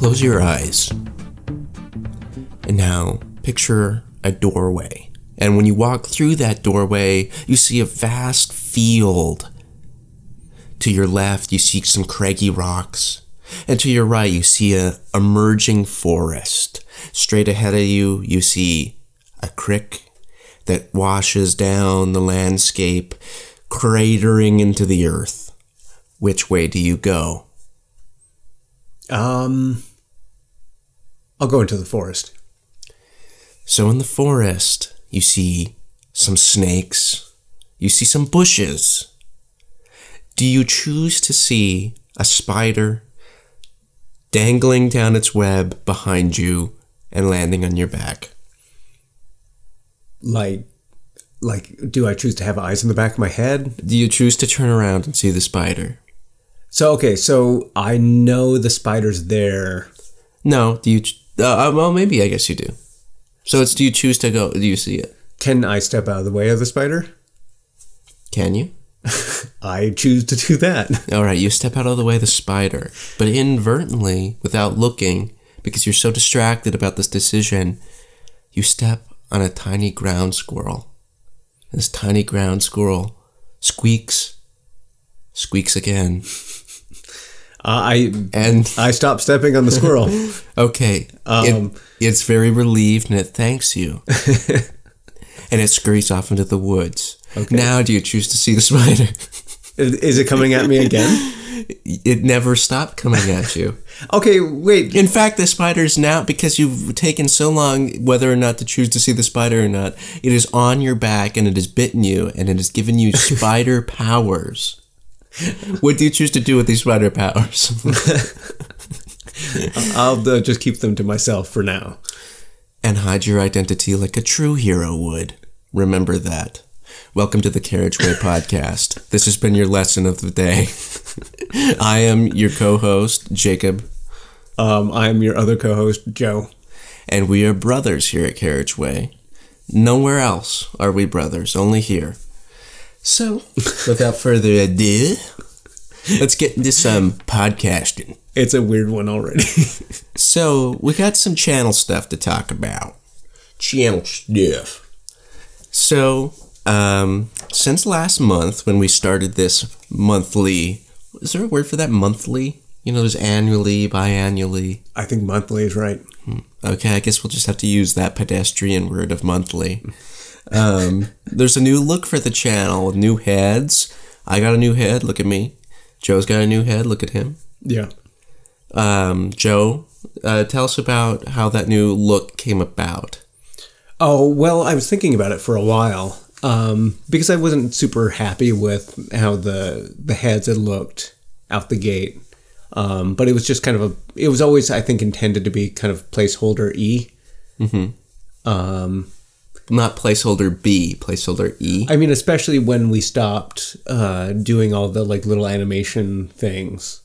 Close your eyes. And now, picture a doorway. And when you walk through that doorway, you see a vast field. To your left, you see some craggy rocks. And to your right, you see an emerging forest. Straight ahead of you, you see a creek that washes down the landscape, cratering into the earth. Which way do you go? I'll go into the forest. So in the forest, you see some snakes. You see some bushes. Do you choose to see a spider dangling down its web behind you and landing on your back? Like, do I choose to have eyes in the back of my head? Do you choose to turn around and see the spider? So, okay, so I know the spider's there. No, do you... well, maybe I guess you do. So it's do you choose to go... Do you see it? Can I step out of the way of the spider? Can you? I choose to do that. All right, you step out of the way of the spider. But inadvertently, without looking, because you're so distracted about this decision, you step on a tiny ground squirrel. This tiny ground squirrel squeaks. Squeaks again. I stopped stepping on the squirrel. Okay. It's very relieved and it thanks you. And it scurries off into the woods. Okay. Now do you choose to see the spider? Is it coming at me again? It never stopped coming at you. Okay, wait. In fact, the spider's now, because you've taken so long whether or not to choose to see the spider or not, it is on your back and it has bitten you and it has given you spider powers. What do you choose to do with these spider powers? I'll just keep them to myself for now. And hide your identity like a true hero would. Remember that. Welcome to the Carriage Way podcast. This has been your lesson of the day. I am your co-host, Jacob. I am your other co-host, Joe. And we are brothers here at Carriage Way. Nowhere else are we brothers, only here. So, without further ado, let's get into some podcasting. It's a weird one already. So, we got some channel stuff to talk about. Channel stuff. So... since last month, when we started this monthly, is there a word for that? Monthly? You know, there's annually, biannually. I think monthly is right. Okay, I guess we'll just have to use that pedestrian word of monthly. There's a new look for the channel with new heads. I got a new head. Look at me. Joe's got a new head. Look at him. Yeah. Joe, tell us about how that new look came about. Oh, well, I was thinking about it for a while. Because I wasn't super happy with how the heads had looked out the gate. But it was just kind of it was always, I think, intended to be kind of placeholder-y. Mm-hmm. Not placeholder B, placeholder E. I mean, especially when we stopped doing all the like little animation things.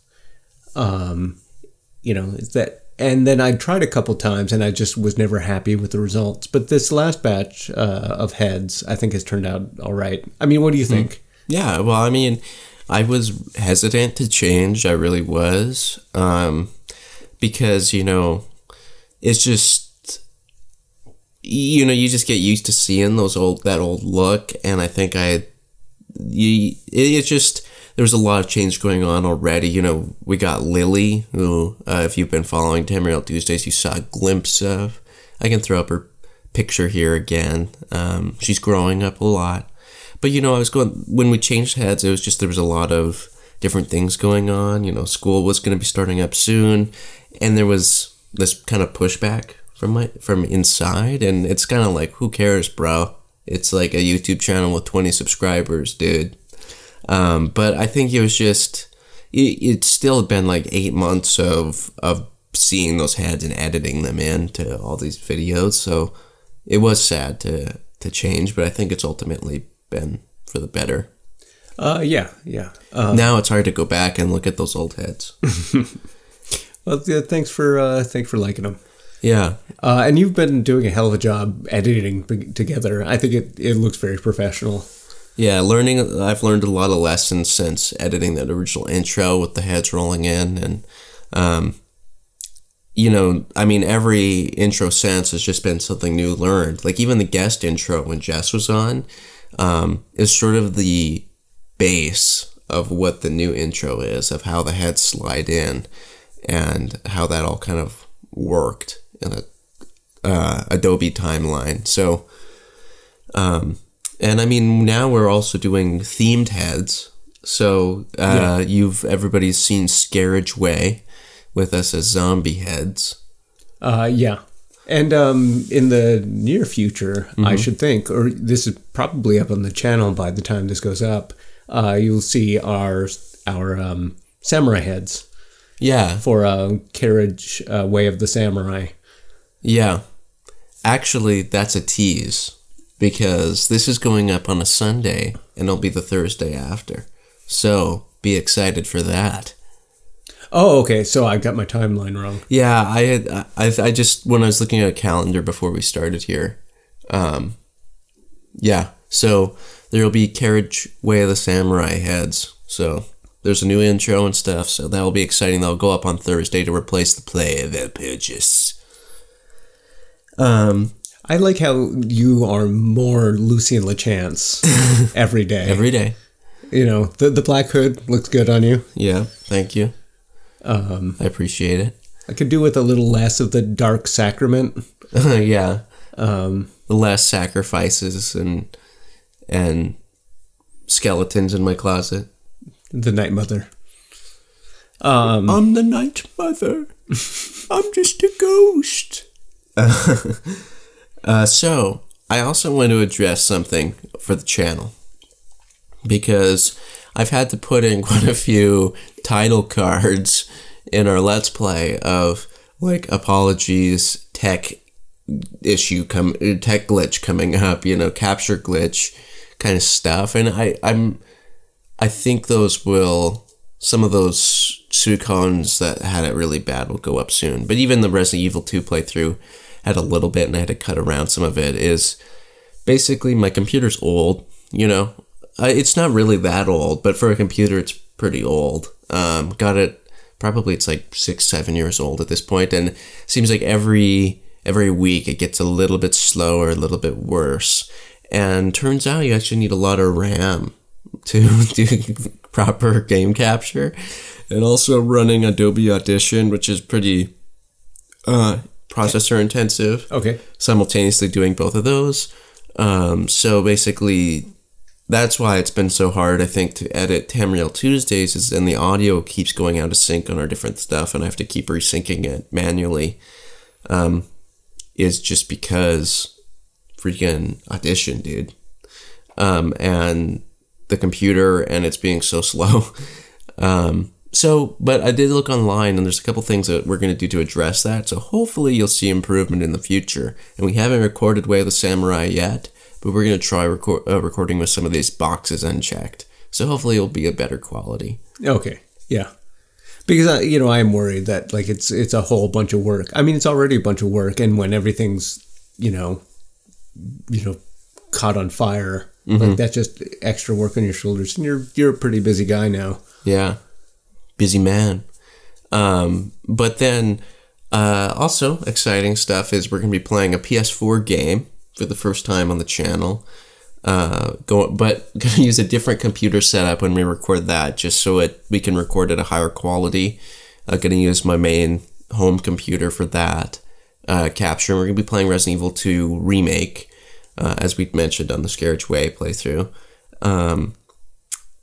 You know, it's that. And then I tried a couple times, and I just was never happy with the results. But this last batch of heads, I think, has turned out all right. I mean, what do you think? Yeah, well, I mean, I was hesitant to change. I really was. Because, you know, it's just, you know, you just get used to seeing those that old look. And I think it's just... There was a lot of change going on already. You know, we got Lily, who, if you've been following Tamriel Tuesdays, you saw a glimpse of. I can throw up her picture here again. She's growing up a lot. But, you know, when we changed heads, it was just there was a lot of different things going on. You know, school was going to be starting up soon. And there was this kind of pushback from inside. And it's kind of like, who cares, bro? It's like a YouTube channel with 20 subscribers, dude. But I think it was just, it's still been like 8 months of seeing those heads and editing them into all these videos. So it was sad to change, but I think it's ultimately been for the better. Yeah. Now it's hard to go back and look at those old heads. Well, yeah, thanks for liking them. Yeah. And you've been doing a hell of a job editing together. I think it looks very professional. Yeah, I've learned a lot of lessons since editing that original intro with the heads rolling in, and you know, I mean, every intro since has just been something new learned. Like, even the guest intro when Jess was on is sort of the base of what the new intro is, of how the heads slide in and how that all kind of worked in a Adobe timeline. So, and I mean, now we're also doing themed heads. So yeah. Everybody's seen Carriage Way with us as zombie heads. Yeah. And in the near future, I should think, or this is probably up on the channel by the time this goes up, you'll see our samurai heads. Yeah. For Carriage Way of the Samurai. Yeah. Actually, that's a tease, because this is going up on a Sunday, and it'll be the Thursday after. So be excited for that. Oh, okay. So I got my timeline wrong. Yeah, I just, when I was looking at a calendar before we started here, yeah. So there'll be Carriage Way of the Samurai heads. So there's a new intro and stuff. So that'll be exciting. That'll go up on Thursday to replace the play of the pages. I like how you are more Lucien LaChance every day. Every day. You know, the black hood looks good on you. Yeah, thank you. I appreciate it. I could do with a little less of the dark sacrament. Yeah. The less sacrifices and skeletons in my closet. The Night Mother. I'm the Night Mother. I'm just a ghost. So, I also want to address something for the channel, because I've had to put in quite a few title cards in our Let's Play of, like, apologies, tech glitch coming up, you know, capture glitch kind of stuff. And I think those will, some of those Suicons that had it really bad will go up soon. But even the Resident Evil 2 playthrough had a little bit, and I had to cut around some of it, is basically my computer's old, you know. It's not really that old, but for a computer, it's pretty old. Got it, probably it's like 6, 7 years old at this point, and it seems like every week it gets a little bit slower, a little bit worse. And turns out you actually need a lot of RAM to do proper game capture, and also running Adobe Audition, which is pretty processor intensive. Okay. Simultaneously doing both of those. So basically, that's why it's been so hard, I think, to edit Tamriel Tuesdays, is and the audio keeps going out of sync on our different stuff, and I have to keep resyncing it manually, is just because freaking Audition, dude. And the computer, and it's being so slow. But I did look online, and there's a couple things that we're going to do to address that, so hopefully you'll see improvement in the future. And we haven't recorded Way of the Samurai yet, but we're going to try recording with some of these boxes unchecked. So hopefully it'll be a better quality. Okay, yeah. Because, you know, I'm worried that, like, it's a whole bunch of work. I mean, it's already a bunch of work, and when everything's, you know, caught on fire, like, that's just extra work on your shoulders. And you're a pretty busy guy now. Yeah, busy man. But then, also exciting stuff is we're going to be playing a PS4 game for the first time on the channel. But gonna use a different computer setup when we record that, just so we can record at a higher quality. Gonna use my main home computer for that capture. We're gonna be playing Resident Evil 2 Remake, as we mentioned on the Carriage Way playthrough.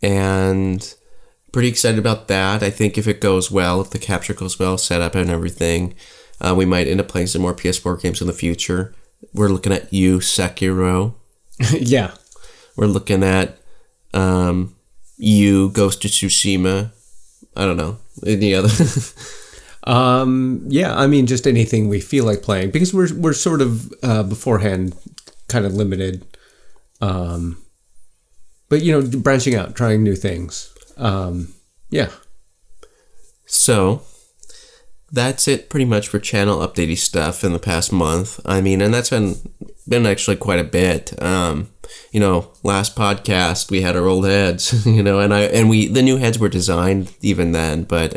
And pretty excited about that. I think if it goes well, if the capture goes well, setup and everything, we might end up playing some more PS4 games in the future. We're looking at you, Sekiro. Yeah. We're looking at you, Ghost of Tsushima. I don't know. Any other? Yeah, I mean, just anything we feel like playing. Because we're sort of beforehand kind of limited. But, you know, branching out, trying new things. Yeah. So that's it pretty much for channel updatey stuff in the past month. I mean, and that's been actually quite a bit. You know, last podcast we had our old heads, you know, and the new heads were designed even then, but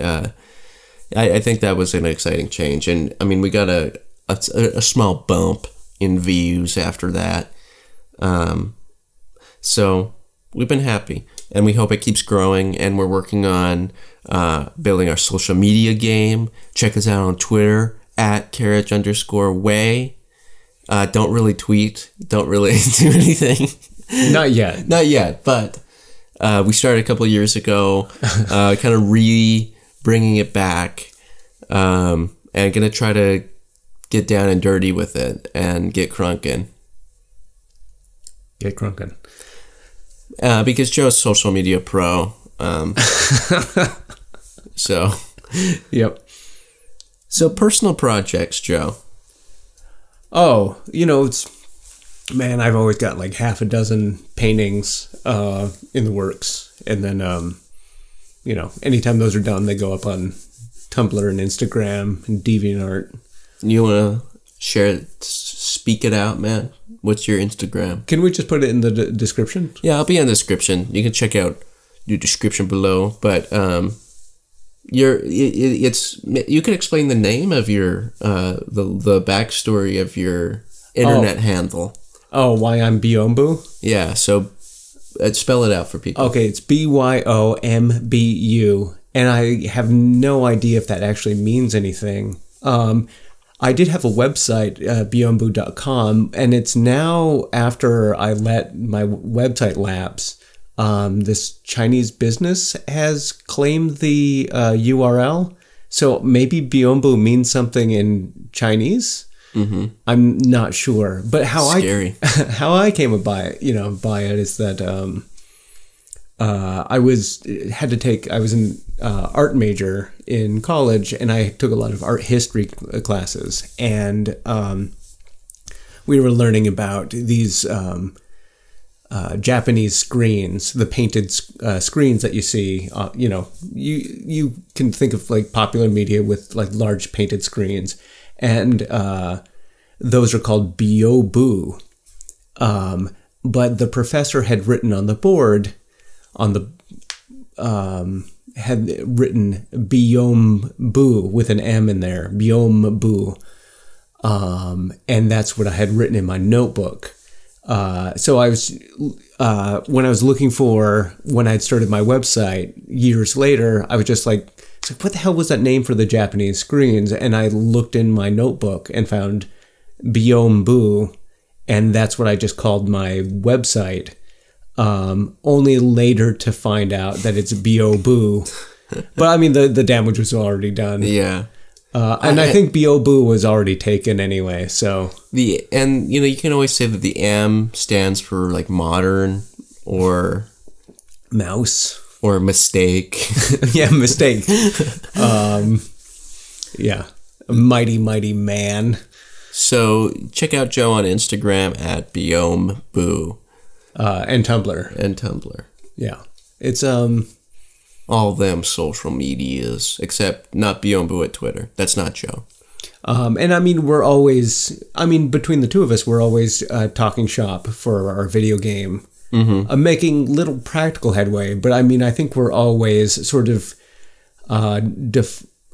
I think that was an exciting change. And, I mean, we got a small bump in views after that. So we've been happy, and we hope it keeps growing, and we're working on building our social media game. Check us out on Twitter, @carriage_way. Don't really tweet. Don't really do anything. Not yet. Not yet, but we started a couple years ago, kind of bringing it back, and going to try to get down and dirty with it and get crunkin'. Get crunkin'. Because Joe's social media pro. So. Yep. So personal projects, Joe. Oh, you know, it's, man, I've always got like half a dozen paintings in the works. And then, you know, anytime those are done, they go up on Tumblr and Instagram and DeviantArt. You want to share it, speak it out, man? What's your Instagram? Can we just put it in the description? Yeah, I'll be in the description. You can check out your description below. But you can explain the name of your the backstory of your internet handle. Oh, why I'm Byombu? Yeah, so spell it out for people. Okay, it's BYOMBU, and I have no idea if that actually means anything. I did have a website, byombu.com, and it's now, after I let my website lapse, this Chinese business has claimed the URL. So maybe Byombu means something in Chinese. Mm-hmm. I'm not sure, but how I came by it, you know, is that I was an art major in college, and I took a lot of art history classes, and we were learning about these Japanese screens, the painted screens that you see. You know, you can think of like popular media with like large painted screens, and those are called Byombu. But the professor had written on the board, had written Byombu with an M in there, Byombu. And that's what I had written in my notebook. So I was, when I was looking for, when I had started my website years later, I was just like, what the hell was that name for the Japanese screens? And I looked in my notebook and found Byombu, and that's what I just called my website. Only later to find out that it's Byombu. But I mean, the damage was already done. Yeah. And I think Byombu was already taken anyway, so. And, you know, you can always say that the M stands for, like, modern or... mouse. Or mistake. Yeah, mistake. Yeah. Mighty, mighty man. So, check out Joe on Instagram @Byombu. And Tumblr. And Tumblr. Yeah. It's, all them social medias, except not Byombu at Twitter. That's not Joe. And I mean, we're always, I mean, between the two of us, we're always talking shop for our video game. Mm-hmm. Making little practical headway, but I mean, I think we're always sort of,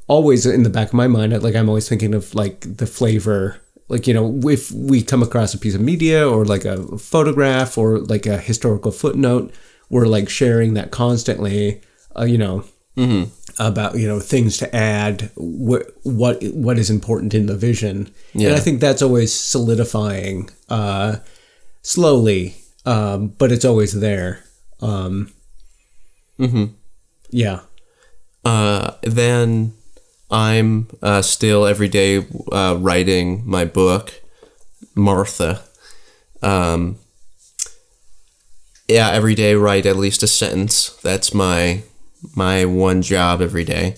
always in the back of my mind, like I'm always thinking of like the flavor. Like, you know, if we come across a piece of media or like a photograph or like a historical footnote, we're like sharing that constantly, you know, mm-hmm. about, you know, things to add, what is important in the vision. Yeah. And I think that's always solidifying slowly, but it's always there. Mm-hmm. Yeah. Then... I'm still every day writing my book, Martha. Yeah, every day write at least a sentence. That's my one job every day.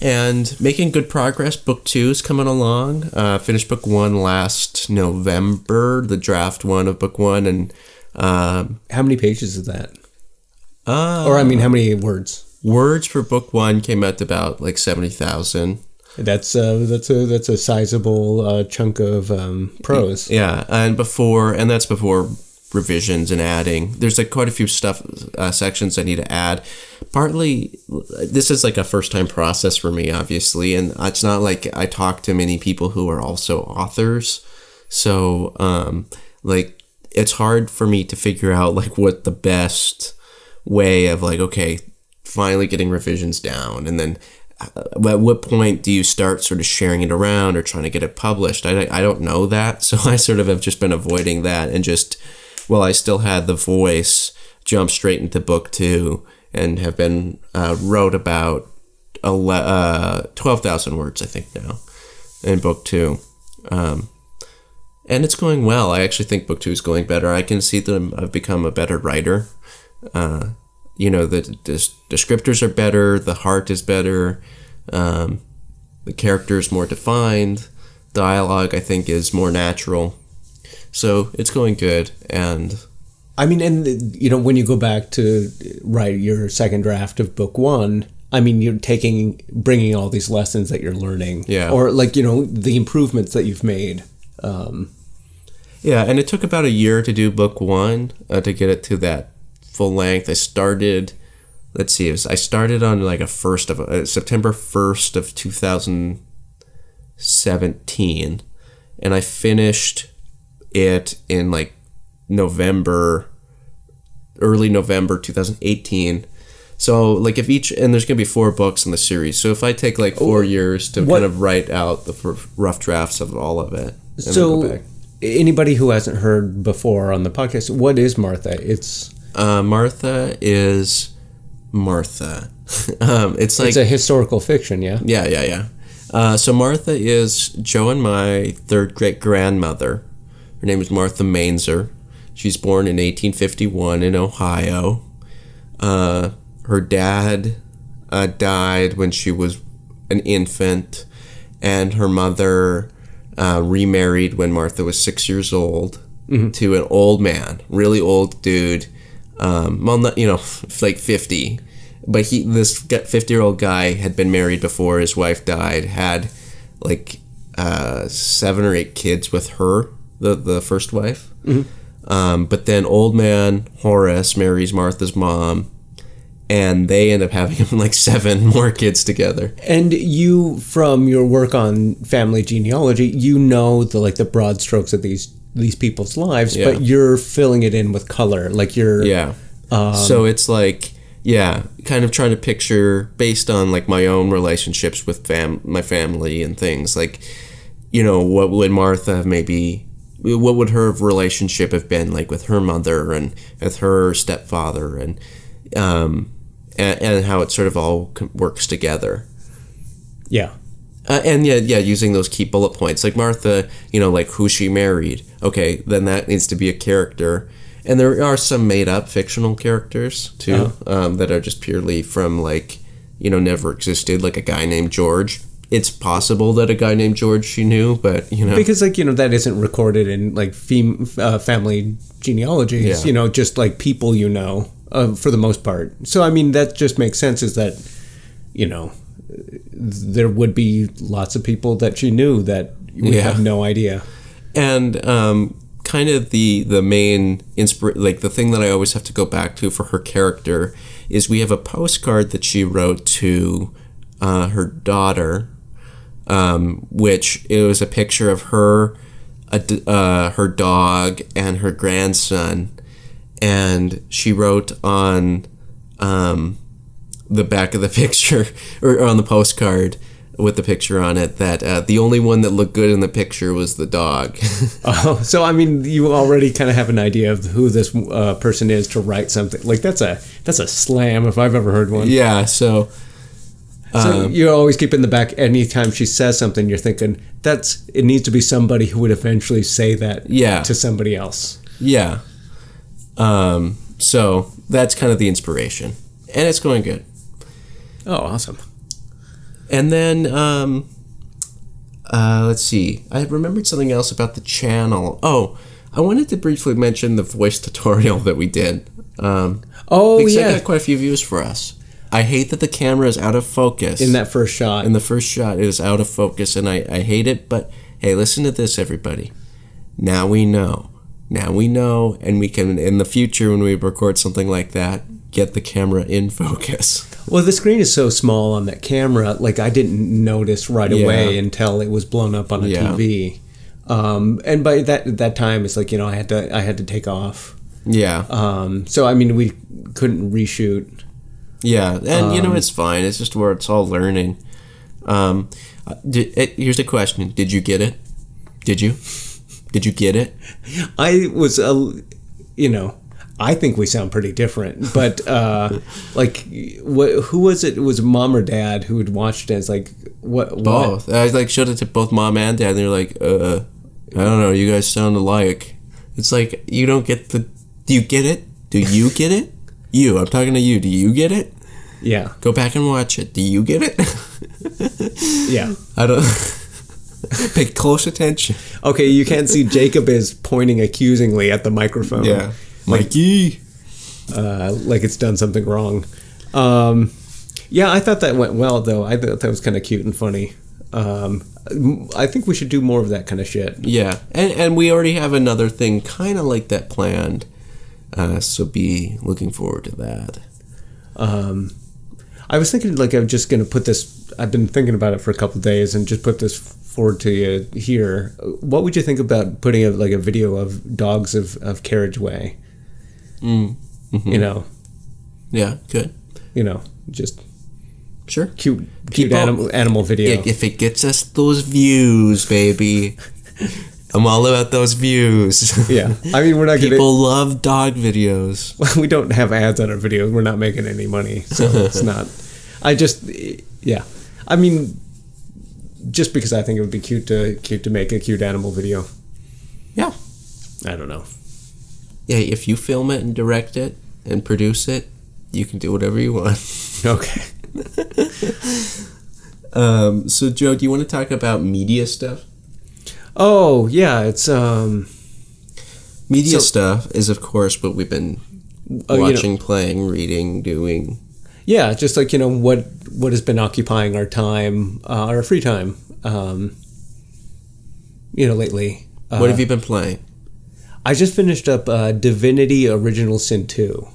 And making good progress. Book 2 is coming along. Finished book 1 last November, the draft 1 of book 1. And how many pages is that? Or I mean, how many words? Words for book 1 came out to about like 70,000. That's a sizable chunk of prose. Yeah, and that's before revisions and adding. There's like quite a few sections I need to add, partly this is like a first time process for me, obviously, and it's not like I talk to many people who are also authors, so like it's hard for me to figure out like what the best way of like, okay, finally getting revisions down, and then at what point do you start sort of sharing it around or trying to get it published? I don't know that, so I sort of have just been avoiding that and just, well, I still had the voice, jump straight into book two and have been wrote about 12,000 words, I think, now in book two. And it's going well. I actually think book two is going better. I can see that I've become a better writer. You know, the descriptors are better. The heart is better. The character is more defined. Dialogue, I think, is more natural. So it's going good. And I mean, and you know, when you go back to write your second draft of book one, I mean, you're bringing all these lessons that you're learning, yeah, or like, you know, the improvements that you've made. Yeah, and it took about a year to do book one to get it to that full length. I started, let's see, I started on like September 1st of 2017, and I finished it in like early November 2018. So like if each, and there's gonna be 4 books in the series, so if I take like 4 years to kind of write out the rough drafts of all of it. So anybody who hasn't heard before on the podcast, what is Martha? It's Martha is Martha. It's like, it's a historical fiction. Yeah. So Martha is Joe and my third great grandmother. Her name is Martha Mainzer. She's born in 1851 in Ohio. Her dad died when she was an infant, and her mother remarried when Martha was 6 years old, mm-hmm, to an old man, really old dude. Well, not, you know, like 50, but this 50-year-old guy had been married before. His wife died, had like 7 or 8 kids with her, the first wife. Mm-hmm. But then old man Horace marries Martha's mom, and they end up having like 7 more kids together. And you, from your work on family genealogy, you know the broad strokes of these people's lives, yeah, but you're filling it in with color, like you're, yeah. So it's like, yeah, kind of trying to picture based on like my own relationships with my family and things, like, you know, what would Martha maybe, what would her relationship have been like with her mother and with her stepfather, and how it sort of all works together. Yeah. And yeah, using those key bullet points, like Martha, you know, like who she married. Okay, then that needs to be a character. And there are some made-up fictional characters, too, that are just purely from, like, you know, never existed, like a guy named George. It's possible that a guy named George she knew, but, you know. Because, like, you know, that isn't recorded in, like, family genealogies, yeah, you know, just, like, people you know, for the most part. So, I mean, that just makes sense, is that, you know, there would be lots of people that she knew that we, yeah, have no idea. And kind of the main, the thing that I always have to go back to for her character is we have a postcard that she wrote to her daughter, which it was a picture of her, her dog, and her grandson, and she wrote on the back of the picture, or on the postcard with the picture on it, that the only one that looked good in the picture was the dog. Oh, so I mean, you already kind of have an idea of who this person is to write something like that's a slam if I've ever heard one. Yeah, so. So you always keep in the back, anytime she says something, you're thinking, it needs to be somebody who would eventually say that, yeah, to somebody else. Yeah. So that's kind of the inspiration. And it's going good. Oh, awesome. And then, let's see. I remembered something else about the channel. Oh, I wanted to briefly mention the voice tutorial that we did. Because I got quite a few views for us. I hate that the camera is out of focus. In that first shot. In the first shot, it is out of focus, and I hate it, but hey, listen to this, everybody. Now we know. Now we know, and we can, in the future, when we record something like that, get the camera in focus. Well, the screen is so small on that camera, like I didn't notice right away until it was blown up on a TV. And by that time, it's like, you know, I had to take off. Yeah. So I mean, we couldn't reshoot. Yeah, and you know, it's fine. It's just where it's all learning. Here's the question: did you get it? Did you get it? I was you know, I think we sound pretty different, but like, who was it? It was mom or dad who had watched it. It's like, what? Both. I like showed it to both mom and dad, and they're like, I don't know, you guys sound alike. It's like, you don't get the. Do you get it? Do you get it? You. I'm talking to you. Do you get it? Yeah. Go back and watch it. Do you get it? Yeah. I don't. Pay close attention. Okay, you can't see Jacob is pointing accusingly at the microphone. Yeah. Mikey, like it's done something wrong. Yeah, I thought that went well, though. I thought that was kind of cute and funny. I think we should do more of that kind of shit. Yeah, and we already have another thing kind of like that planned, so be looking forward to that. I was thinking, like, I'm just going to put this. I've been thinking about it for a couple of days and just put this forward to you here. What would you think about putting a, like, a video of dogs of Carriage Way? You know, yeah, good. You know, just sure, cute animal video. If it gets us those views, baby, I'm all about those views. Yeah, I mean, we're not getting people love dog videos. We don't have ads on our videos. We're not making any money, so it's not. I just, yeah, I mean, just because I think it would be cute to make a cute animal video. Yeah, I don't know. Yeah, if you film it and direct it and produce it, you can do whatever you want. Okay. So, Joe, do you want to talk about media stuff? Oh, yeah. It's media stuff is, of course, what we've been watching, you know, playing, reading, doing. Yeah, just like, you know, what has been occupying our time, our free time, you know, lately. What have you been playing? I just finished up Divinity Original Sin 2,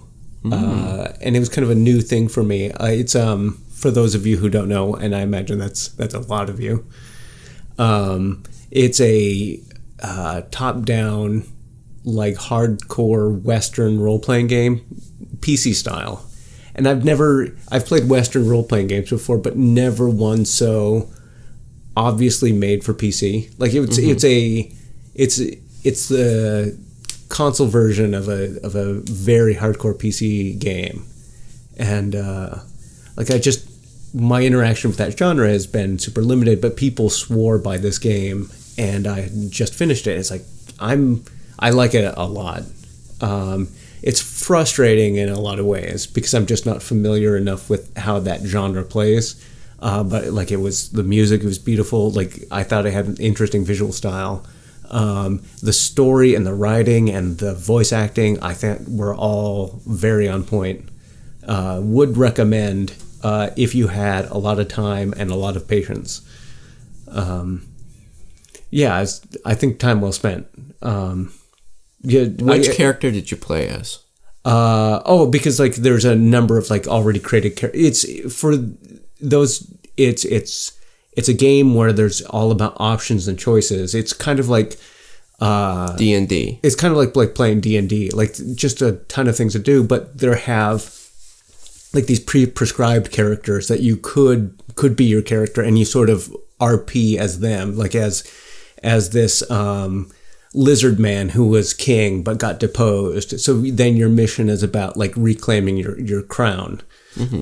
and it was kind of a new thing for me. It's for those of you who don't know, and I imagine that's a lot of you. It's a top-down, like, hardcore Western role-playing game, PC style. And I've played Western role-playing games before, but never one so obviously made for PC. Like, it's the console version of a very hardcore PC game, and like, my interaction with that genre has been super limited. But people swore by this game, and I just finished it. It's like, I like it a lot. It's frustrating in a lot of ways because I'm just not familiar enough with how that genre plays. But like, the music was beautiful. Like, I thought it had an interesting visual style. The story and the writing and the voice acting, I think, were all very on point. Would recommend if you had a lot of time and a lot of patience. Yeah, I think time well spent. Which character did you play as? Oh, because like there's a number of like already created characters. It's for those. It's a game where there's all about options and choices. It's kind of like D&D. It's kind of like playing D&D. Like, just a ton of things to do, but there have like these pre-prescribed characters that you could be your character, and you sort of RP as them, like as this lizard man who was king but got deposed. So then your mission is about like reclaiming your crown.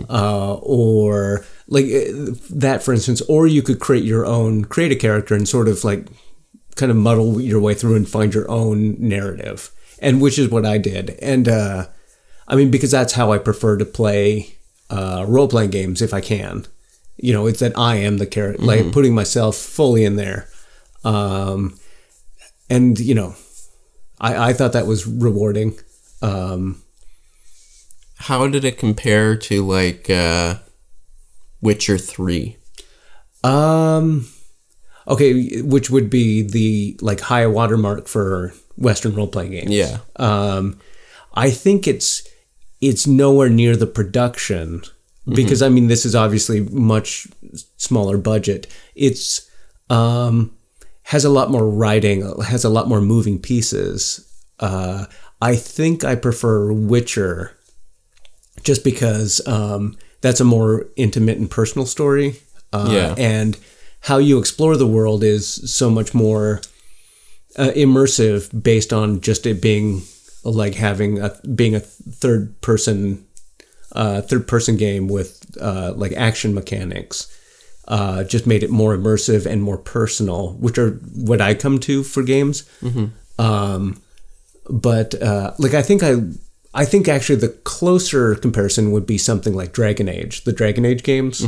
Or like that, for instance, or you could create a character and sort of like kind of muddle your way through and find your own narrative, and which is what I did. And I mean, because that's how I prefer to play role-playing games if I can. You know, it's that I am the character, like putting myself fully in there. And, you know, I thought that was rewarding. How did it compare to, like, Witcher 3? Okay, which would be the, like, high watermark for Western role-playing games. Yeah. I think it's it's nowhere near the production because, I mean, this is obviously much smaller budget. It's has a lot more writing, has a lot more moving pieces. I think I prefer Witcher just because that's a more intimate and personal story. And how you explore the world is so much more immersive based on just it being like having a third person game with like action mechanics. Just made it more immersive and more personal, which are what I come to for games. But I think actually the closer comparison would be something like Dragon Age, the Dragon Age games.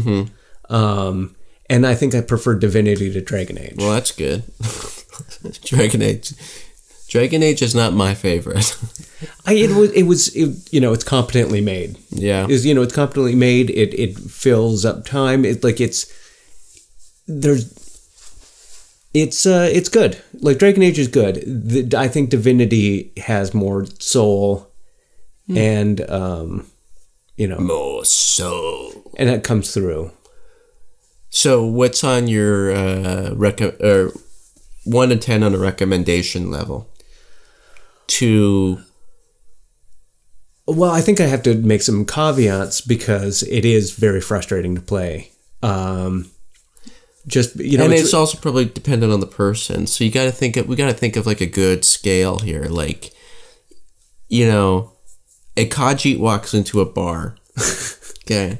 And I think I prefer Divinity to Dragon Age. Well, that's good. Dragon Age is not my favorite. It was, you know, it's competently made. It's competently made. It fills up time. It's good. Like Dragon Age is good. I think Divinity has more soul, and you know, more soul, and that comes through. So, what's on your 1 to 10 on a recommendation level? Well, I think I have to make some caveats because it is very frustrating to play. And it's also probably dependent on the person. So we got to think of like a good scale here. Like, you know, a Khajiit walks into a bar, okay,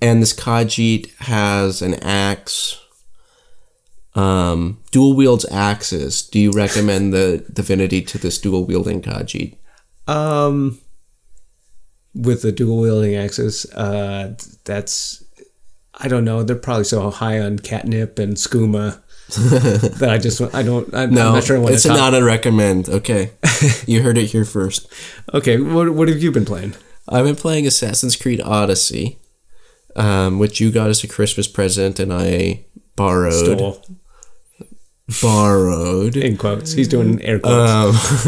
and this Khajiit has an axe. Dual wields axes. Do you recommend the Divinity to this dual wielding Khajiit? With the dual wielding axes, I don't know. They're probably so high on catnip and skooma that I'm not sure I want to talk. It's not a recommend. Okay, you heard it here first. Okay, what have you been playing? I've been playing Assassin's Creed Odyssey, which you got as a Christmas present, and I borrowed. Stole. Borrowed. In quotes. He's doing air quotes.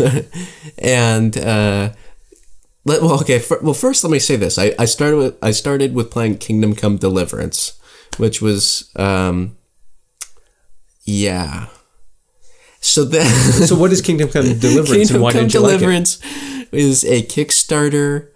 First let me say this. I started with playing Kingdom Come Deliverance, which was So what is Kingdom Come Deliverance? Kingdom and why Come did you Deliverance like it? Is a Kickstarter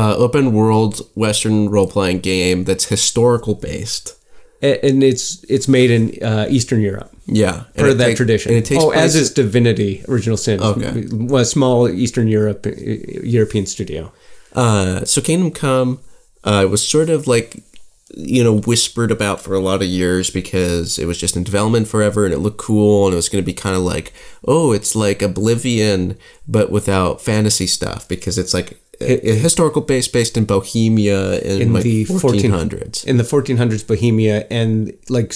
open world Western role playing game that's historical based. And it's made in Eastern Europe. Yeah, per that tradition. And it takes place as is Divinity, Original Sin. Okay, a small Eastern European studio. So Kingdom Come was sort of like, you know, whispered about for a lot of years because it was just in development forever, and it looked cool, and it was going to be kind of like, oh, it's like Oblivion but without fantasy stuff, because it's like a historical base based in Bohemia in like the 1400s. In the 1400s Bohemia, and like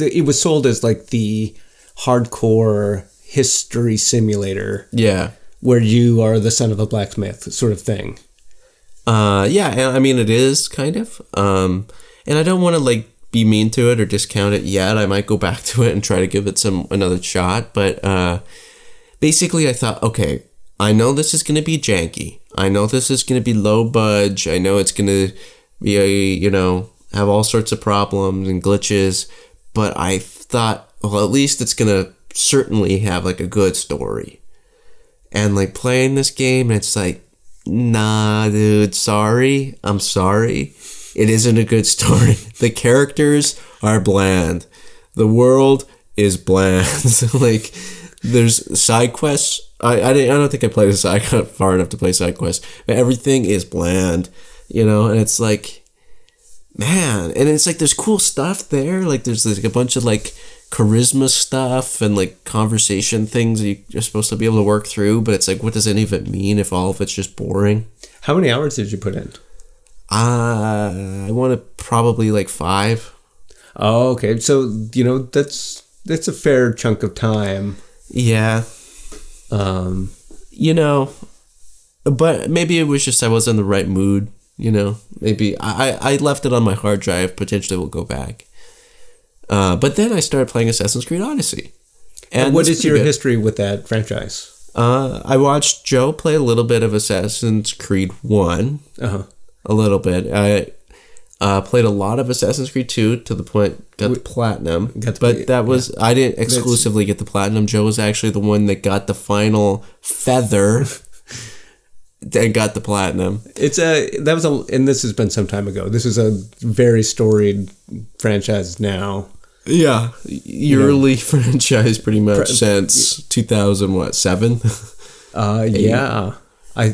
it was sold as like the hardcore history simulator. Yeah. Where you are the son of a blacksmith sort of thing. Yeah, I mean, it is kind of. And I don't want to like be mean to it or discount it yet. I might go back to it and try to give it another shot. But basically I thought, okay, I know this is going to be janky. I know this is going to be low budge. I know it's going to be, have all sorts of problems and glitches. But I thought, well, at least it's going to certainly have, like, a good story. And, like, playing this game, it's like, nah, dude, sorry. I'm sorry. It isn't a good story. The characters are bland. The world is bland. Like, there's side quests. I don't think I played this. I got far enough to play side quests. But everything is bland, and it's like, man. And it's like, there's cool stuff there. Like, there's like a bunch of like charisma stuff and like conversation things that you're supposed to be able to work through. But it's like, what does any of it mean if all of it's just boring? How many hours did you put in? I want to probably like 5. Oh, okay. So, that's a fair chunk of time. Yeah. But maybe it was just I wasn't in the right mood, maybe I left it on my hard drive, potentially will go back. But then I started playing Assassin's Creed Odyssey. And what is your history with that franchise? I watched Joe play a little bit of Assassin's Creed 1. Uh-huh. A little bit. I played a lot of Assassin's Creed 2 to the point got the platinum. I didn't exclusively get the platinum. Joe was actually the one that got the final feather and got the platinum. And this has been some time ago. This is a very storied franchise now. Yeah, yearly franchise pretty much since 2007. Yeah,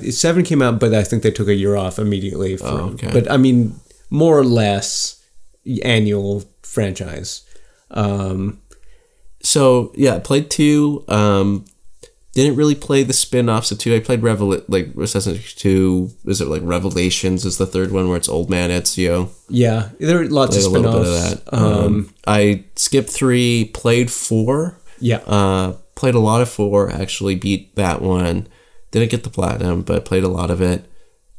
7 came out, but I think they took a year off immediately. But I mean, more or less annual franchise. So yeah, I played 2. Didn't really play the spin-offs of 2. I played Assassin's Creed 2. Is it like Revelations is the third one where it's old man Ezio? Yeah, there are lots of spin-offs. I skipped 3, played 4. Yeah. Played a lot of 4, actually beat that one. Didn't get the platinum, but played a lot of it.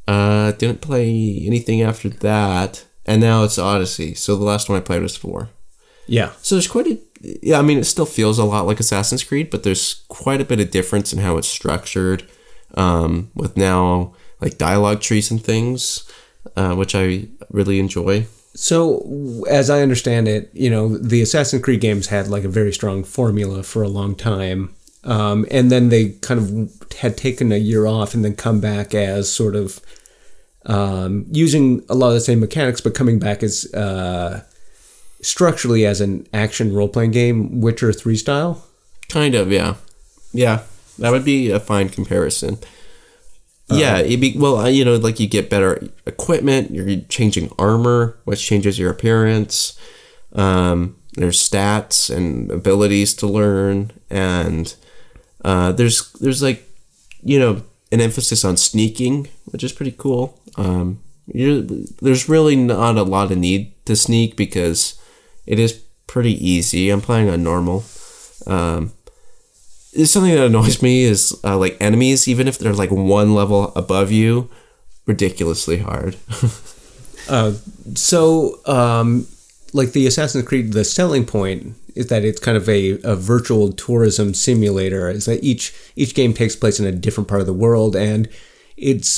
Didn't play anything after that. And now it's Odyssey. So the last one I played was 4. Yeah. So there's quite a... Yeah, I mean, it still feels a lot like Assassin's Creed, but there's quite a bit of difference in how it's structured with now, like, dialogue trees and things, which I really enjoy. So, as I understand it, you know, the Assassin's Creed games had, like, a very strong formula for a long time, and then they kind of had taken a year off and then come back as sort of using a lot of the same mechanics, but coming back as... structurally as an action role-playing game, Witcher 3 style? Kind of, yeah. Yeah, that would be a fine comparison. Yeah, you know, like you get better equipment, you're changing armor, which changes your appearance. There's stats and abilities to learn, and there's like, you know, an emphasis on sneaking, which is pretty cool. There's really not a lot of need to sneak because... It is pretty easy. I'm playing on normal. Something that annoys me is, like, enemies, even if they're, like, one level above you, ridiculously hard. Like, the Assassin's Creed, the selling point is that it's kind of a virtual tourism simulator. Is that each game takes place in a different part of the world, and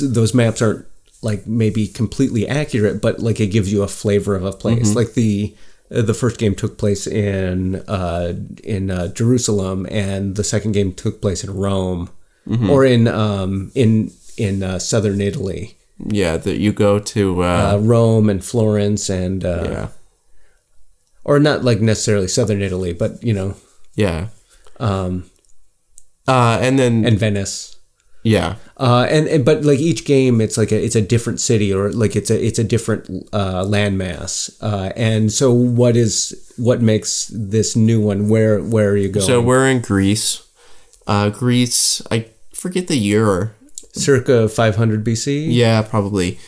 those maps aren't, like, maybe completely accurate, but, like, it gives you a flavor of a place. Mm-hmm. Like, the first game took place in Jerusalem, and the second game took place in Rome, or in southern Italy. Yeah, that you go to Rome and Florence, and or not like necessarily southern Italy, but you know, and Venice, but like each game, it's a different city, or like it's a different landmass, and so what makes this new one? Where are you going? So we're in Greece. Greece, I forget the year, circa 500 BC. Yeah, probably.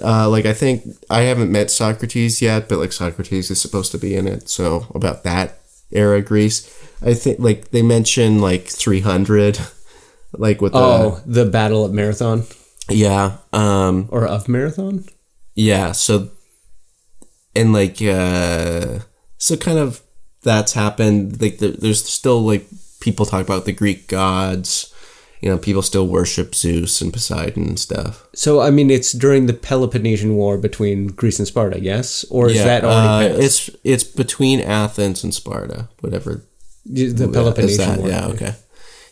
Like I think I haven't met Socrates yet, but like Socrates is supposed to be in it. So about that era, Greece. I think like they mention like 300. Like with the battle at Marathon, or of Marathon, So, and like, so kind of that's happened. Like, there's still like people talk about the Greek gods. You know, people still worship Zeus and Poseidon and stuff. So, I mean, it's during the Peloponnesian War between Greece and Sparta, yes, or is that already passed? It's between Athens and Sparta, whatever. The Peloponnesian War, yeah, okay.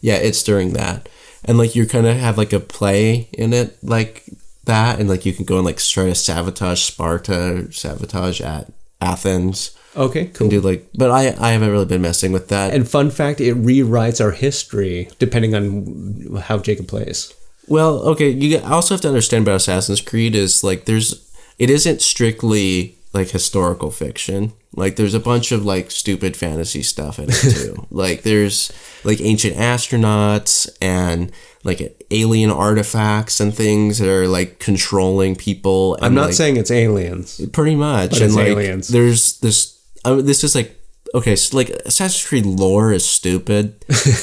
Yeah, it's during that. And, like, you kind of have, like, a play in it like that. And, like, you can go and, like, try to sabotage Sparta, or sabotage at Athens. Okay, cool. And do, like, but I haven't really been messing with that. And fun fact, it rewrites our history depending on how Jacob plays. Well, okay, you also have to understand about Assassin's Creed is, like, it isn't strictly, like, historical fiction. Like, there's a bunch of, like, stupid fantasy stuff in it, too. Like, there's, like, ancient astronauts and, like, alien artifacts and things that are, like, controlling people. And, I'm not saying it's aliens. Pretty much. But it's aliens. There's this... this is, like... Okay, so, like, Assassin's Creed lore is stupid.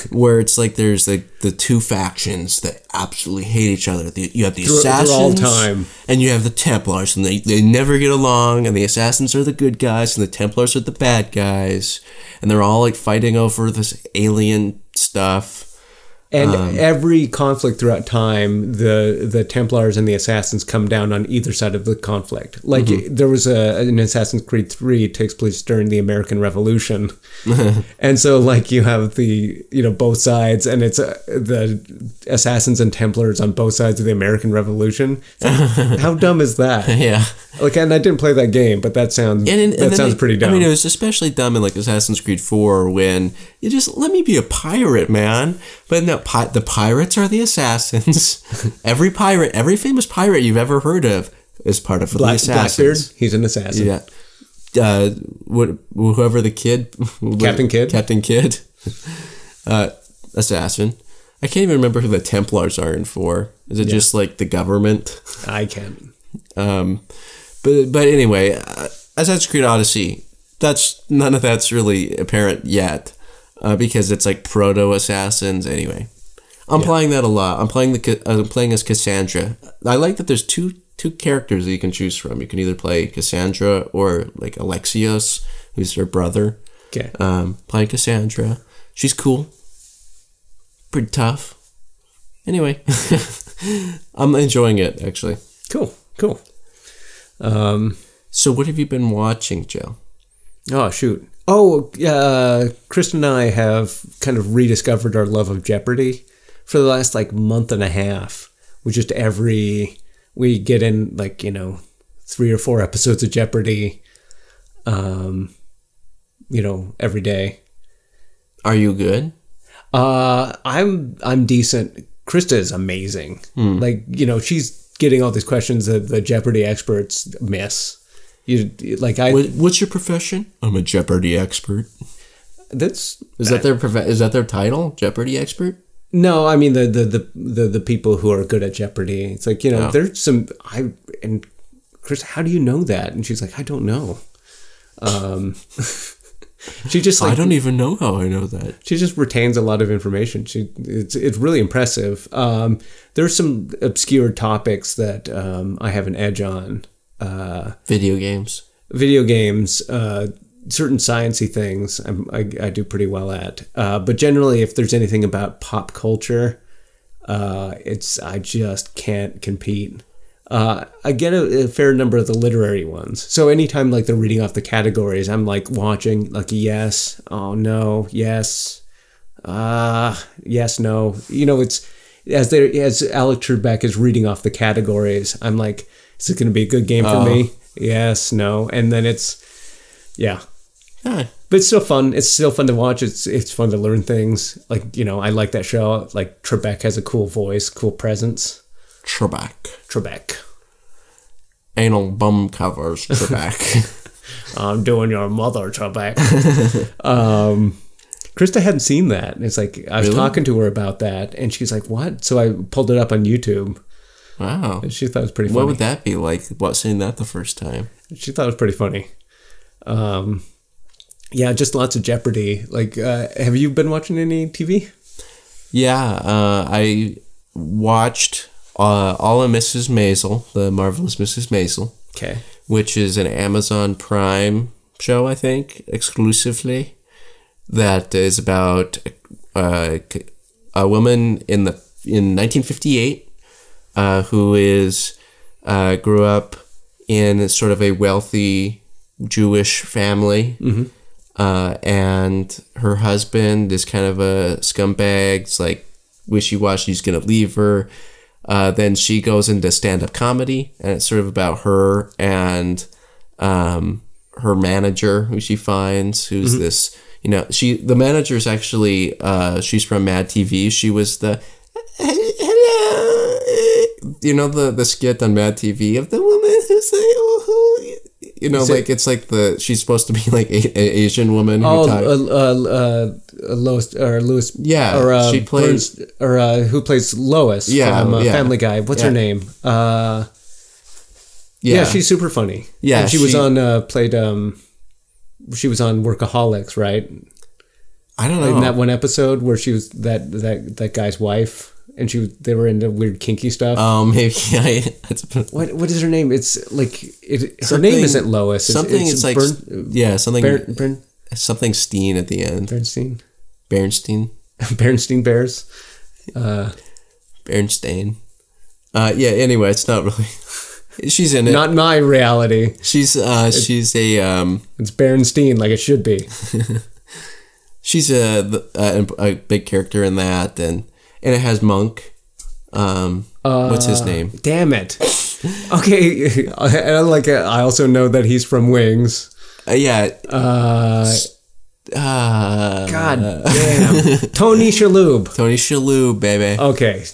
Where it's, like, there's, like, the two factions that absolutely hate each other. You have the Assassins... all time. And you have the Templars, and they never get along, and the Assassins are the good guys, and the Templars are the bad guys, and they're all, like, fighting over this alien stuff. And every conflict throughout time, the Templars and the Assassins come down on either side of the conflict. Like, there was an Assassin's Creed 3 takes place during the American Revolution. And so, like, you have the, you know, both sides, and it's the Assassins and Templars on both sides of the American Revolution. How dumb is that? Yeah. Like, and I didn't play that game, but that sounds, that sounds pretty dumb. I mean, it was especially dumb in, like, Assassin's Creed 4 when you just, let me be a pirate, man. But no, the pirates are the assassins. Every pirate, every famous pirate you've ever heard of is part of the assassins. Blackbeard, he's an assassin. Yeah. Whoever the kid. Captain Kidd. Assassin. I can't even remember who the Templars are in 4. Is it just like the government? I can't. But anyway, Assassin's Creed Odyssey, none of that's really apparent yet. Because it's like proto-assassins. Anyway, I'm playing that a lot. I'm playing as Cassandra. I like that there's two characters that you can choose from. You can either play Cassandra or like Alexios, who's her brother. Okay. Playing Cassandra. She's cool. Pretty tough. Anyway, I'm enjoying it, actually. Cool. Cool. So what have you been watching, Joe? Oh, shoot. Oh, Chris and I have kind of rediscovered our love of Jeopardy for the last, like, month and a half. We get in, like, you know, 3 or 4 episodes of Jeopardy, you know, every day. Are you good? I'm decent. Krista is amazing. Like, you know, she's getting all these questions that the Jeopardy experts miss. What's your profession? I'm a Jeopardy expert. Is that their title? Jeopardy expert? No, I mean the people who are good at Jeopardy. It's like, you know, there's some. And Chris, how do you know that? And she's like, I don't know. She just like, I don't even know how I know that. She just retains a lot of information. It's really impressive. There's some obscure topics that I have an edge on. Video games, certain sciencey things I do pretty well at. But generally, if there's anything about pop culture, I just can't compete. I get a fair number of the literary ones. So anytime like they're reading off the categories, I'm like watching like yes, oh no, yes, yes, no. You know, it's as Alec Trebek is reading off the categories, I'm like, is it going to be a good game for me? Yes, no. And then it's, yeah. But it's still fun. It's still fun to watch. It's fun to learn things. Like, you know, I like that show. Like, Trebek has a cool voice, cool presence. Trebek. Anal bum covers, Trebek. I'm doing your mother, Trebek. Krista hadn't seen that. And it's like, I was talking to her about that. And she's like, what? So I pulled it up on YouTube. Wow. She thought it was pretty funny. What would that be like, seeing that the first time? She thought it was pretty funny. Yeah, just lots of Jeopardy. Like, have you been watching any TV? Yeah, I watched All of Mrs. Maisel, The Marvelous Mrs. Maisel. Okay. Which is an Amazon Prime show, I think, exclusively, that is about a woman in 1958. Who grew up in sort of a wealthy Jewish family, and her husband is kind of a scumbag. It's like wishy-washy. He's gonna leave her. Then she goes into stand-up comedy, and it's sort of about her and her manager, who she finds, who's this. You know, the manager is actually she's from Mad TV. She was the. You know the skit on Mad TV of the woman who say, oh, you know, like it's like she's supposed to be like an Asian woman. Oh, Lois. Yeah, or she plays Burns, or who plays Lois? Yeah, from Family Guy. What's her name? Yeah, she's super funny. Yeah, and she was on she was on Workaholics, right? I don't know. In that one episode where she was that guy's wife. And they were into weird kinky stuff. Oh, maybe. What is her name? It's like her name isn't Lois. Something Steen at the end. Bernstein. Bernstein Bears. Bernstein. Yeah, anyway, it's not really... She's in it. Not my reality. She's a... it's Bernstein, like it should be. She's a big character in that, and it has Monk. What's his name? Damn it. Okay, I also know that he's from Wings. Yeah. God damn. Tony Shalhoub. Tony Shalhoub, baby. Okay.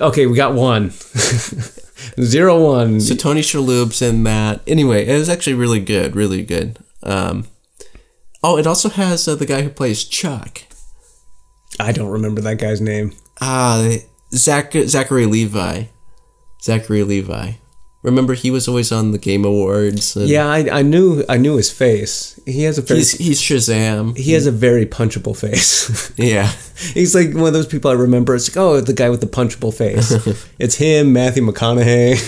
Okay, we got one. 0-1. So Tony Shalhoub's in that. Anyway, it was actually really good. Really good. Oh, it also has the guy who plays Chuck. I don't remember that guy's name. Zachary Levi. Zachary Levi. Remember, he was always on the Game Awards. Yeah, I knew his face. He has a very, he's Shazam. He has a very punchable face. Yeah, he's like one of those people I remember. It's like, oh, the guy with the punchable face. It's him, Matthew McConaughey.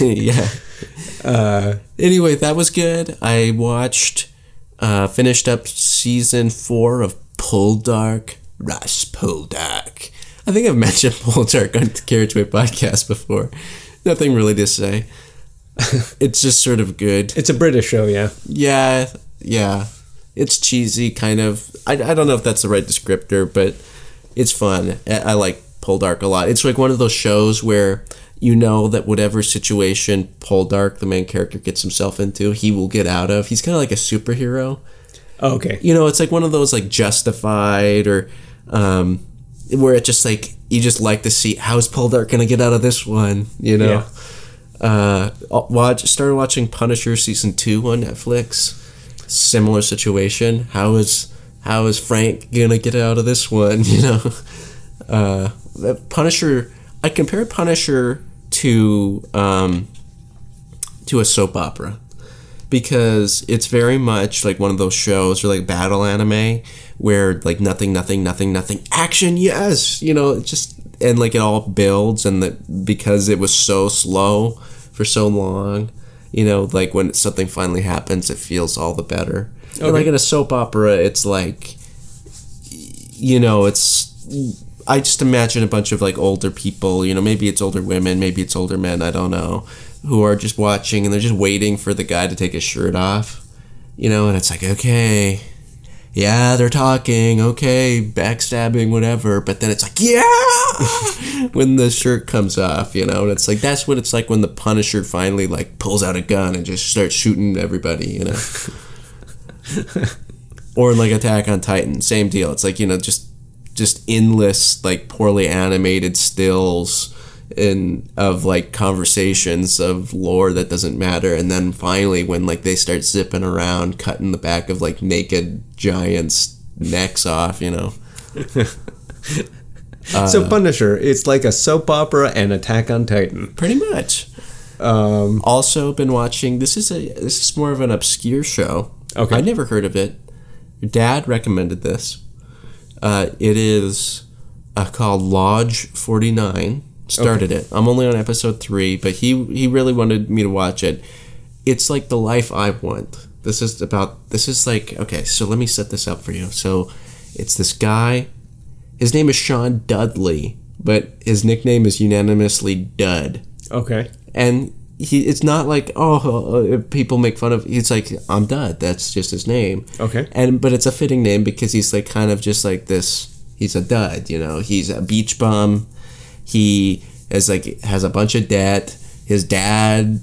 Yeah. Anyway, that was good. I watched, finished up season 4 of Poldark. Rush Poldark. I think I've mentioned Poldark on the Carriage Way podcast before. Nothing really to say. It's just sort of good. It's a British show, yeah. Yeah, yeah. It's cheesy, kind of. I don't know if that's the right descriptor, but it's fun. I like Poldark a lot. It's like one of those shows where you know that whatever situation Poldark, the main character, gets himself into, he will get out of. He's kind of like a superhero. Oh, okay. You know, it's like one of those like Justified or where it just like, you just like to see how's Poldark going to get out of this one, you know? Yeah. Started watching Punisher season 2 on Netflix. Similar situation. How is Frank gonna get out of this one? You know, Punisher. I compare Punisher to a soap opera because it's very much like one of those shows or like battle anime where like nothing action. Yes, you know, it just and like it all builds and that because it was so slow. For so long, you know, like when something finally happens, it feels all the better. Okay. And like in a soap opera, it's like, you know, it's, I just imagine a bunch of like older people, you know, maybe it's older women, maybe it's older men, I don't know, who are just watching and they're just waiting for the guy to take his shirt off, you know, and it's like, okay, yeah, they're talking, okay, backstabbing, whatever, but then it's like, yeah, when the shirt comes off, you know, and it's like, that's what it's like when the Punisher finally, like, pulls out a gun and just starts shooting everybody, you know, or, like, Attack on Titan, same deal, it's like, you know, just endless, like, poorly animated stills of, like, conversations of lore that doesn't matter, and then finally when, like, they start zipping around, cutting the back of, like, naked giants' necks off, you know. So Punisher, it's like a soap opera and Attack on Titan. Pretty much. Also been watching, this is more of an obscure show. Okay. I never heard of it. Your dad recommended this. It is called Lodge 49. Started it. I'm only on episode 3, but he really wanted me to watch it. It's like the life I want. This is like, okay, so let me set this up for you. So it's this guy. His name is Sean Dudley, but his nickname is unanimously Dud. Okay. And it's not like, oh, people make fun of. It's like, I'm Dud. That's just his name. Okay. But it's a fitting name because he's like kind of just like this. He's a dud, you know. He's a beach bum. He is like has a bunch of debt. His dad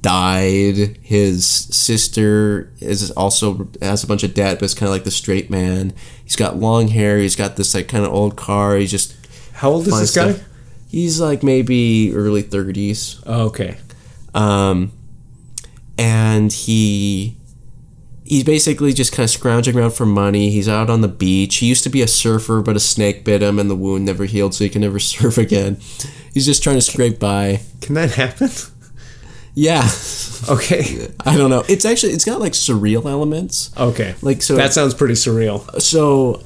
died. His sister is also has a bunch of debt, but it's kind of like the straight man. He's got long hair. He's got this like kind of old car. He's just how old is this guy? He's like maybe early 30s. Oh, okay. And he's basically just kind of scrounging around for money. He's out on the beach. He used to be a surfer, but a snake bit him, and the wound never healed, so he can never surf again. He's just trying to scrape by. Can that happen? Yeah. Okay. I don't know. It's got like surreal elements. Okay. Like so. That sounds pretty surreal. So,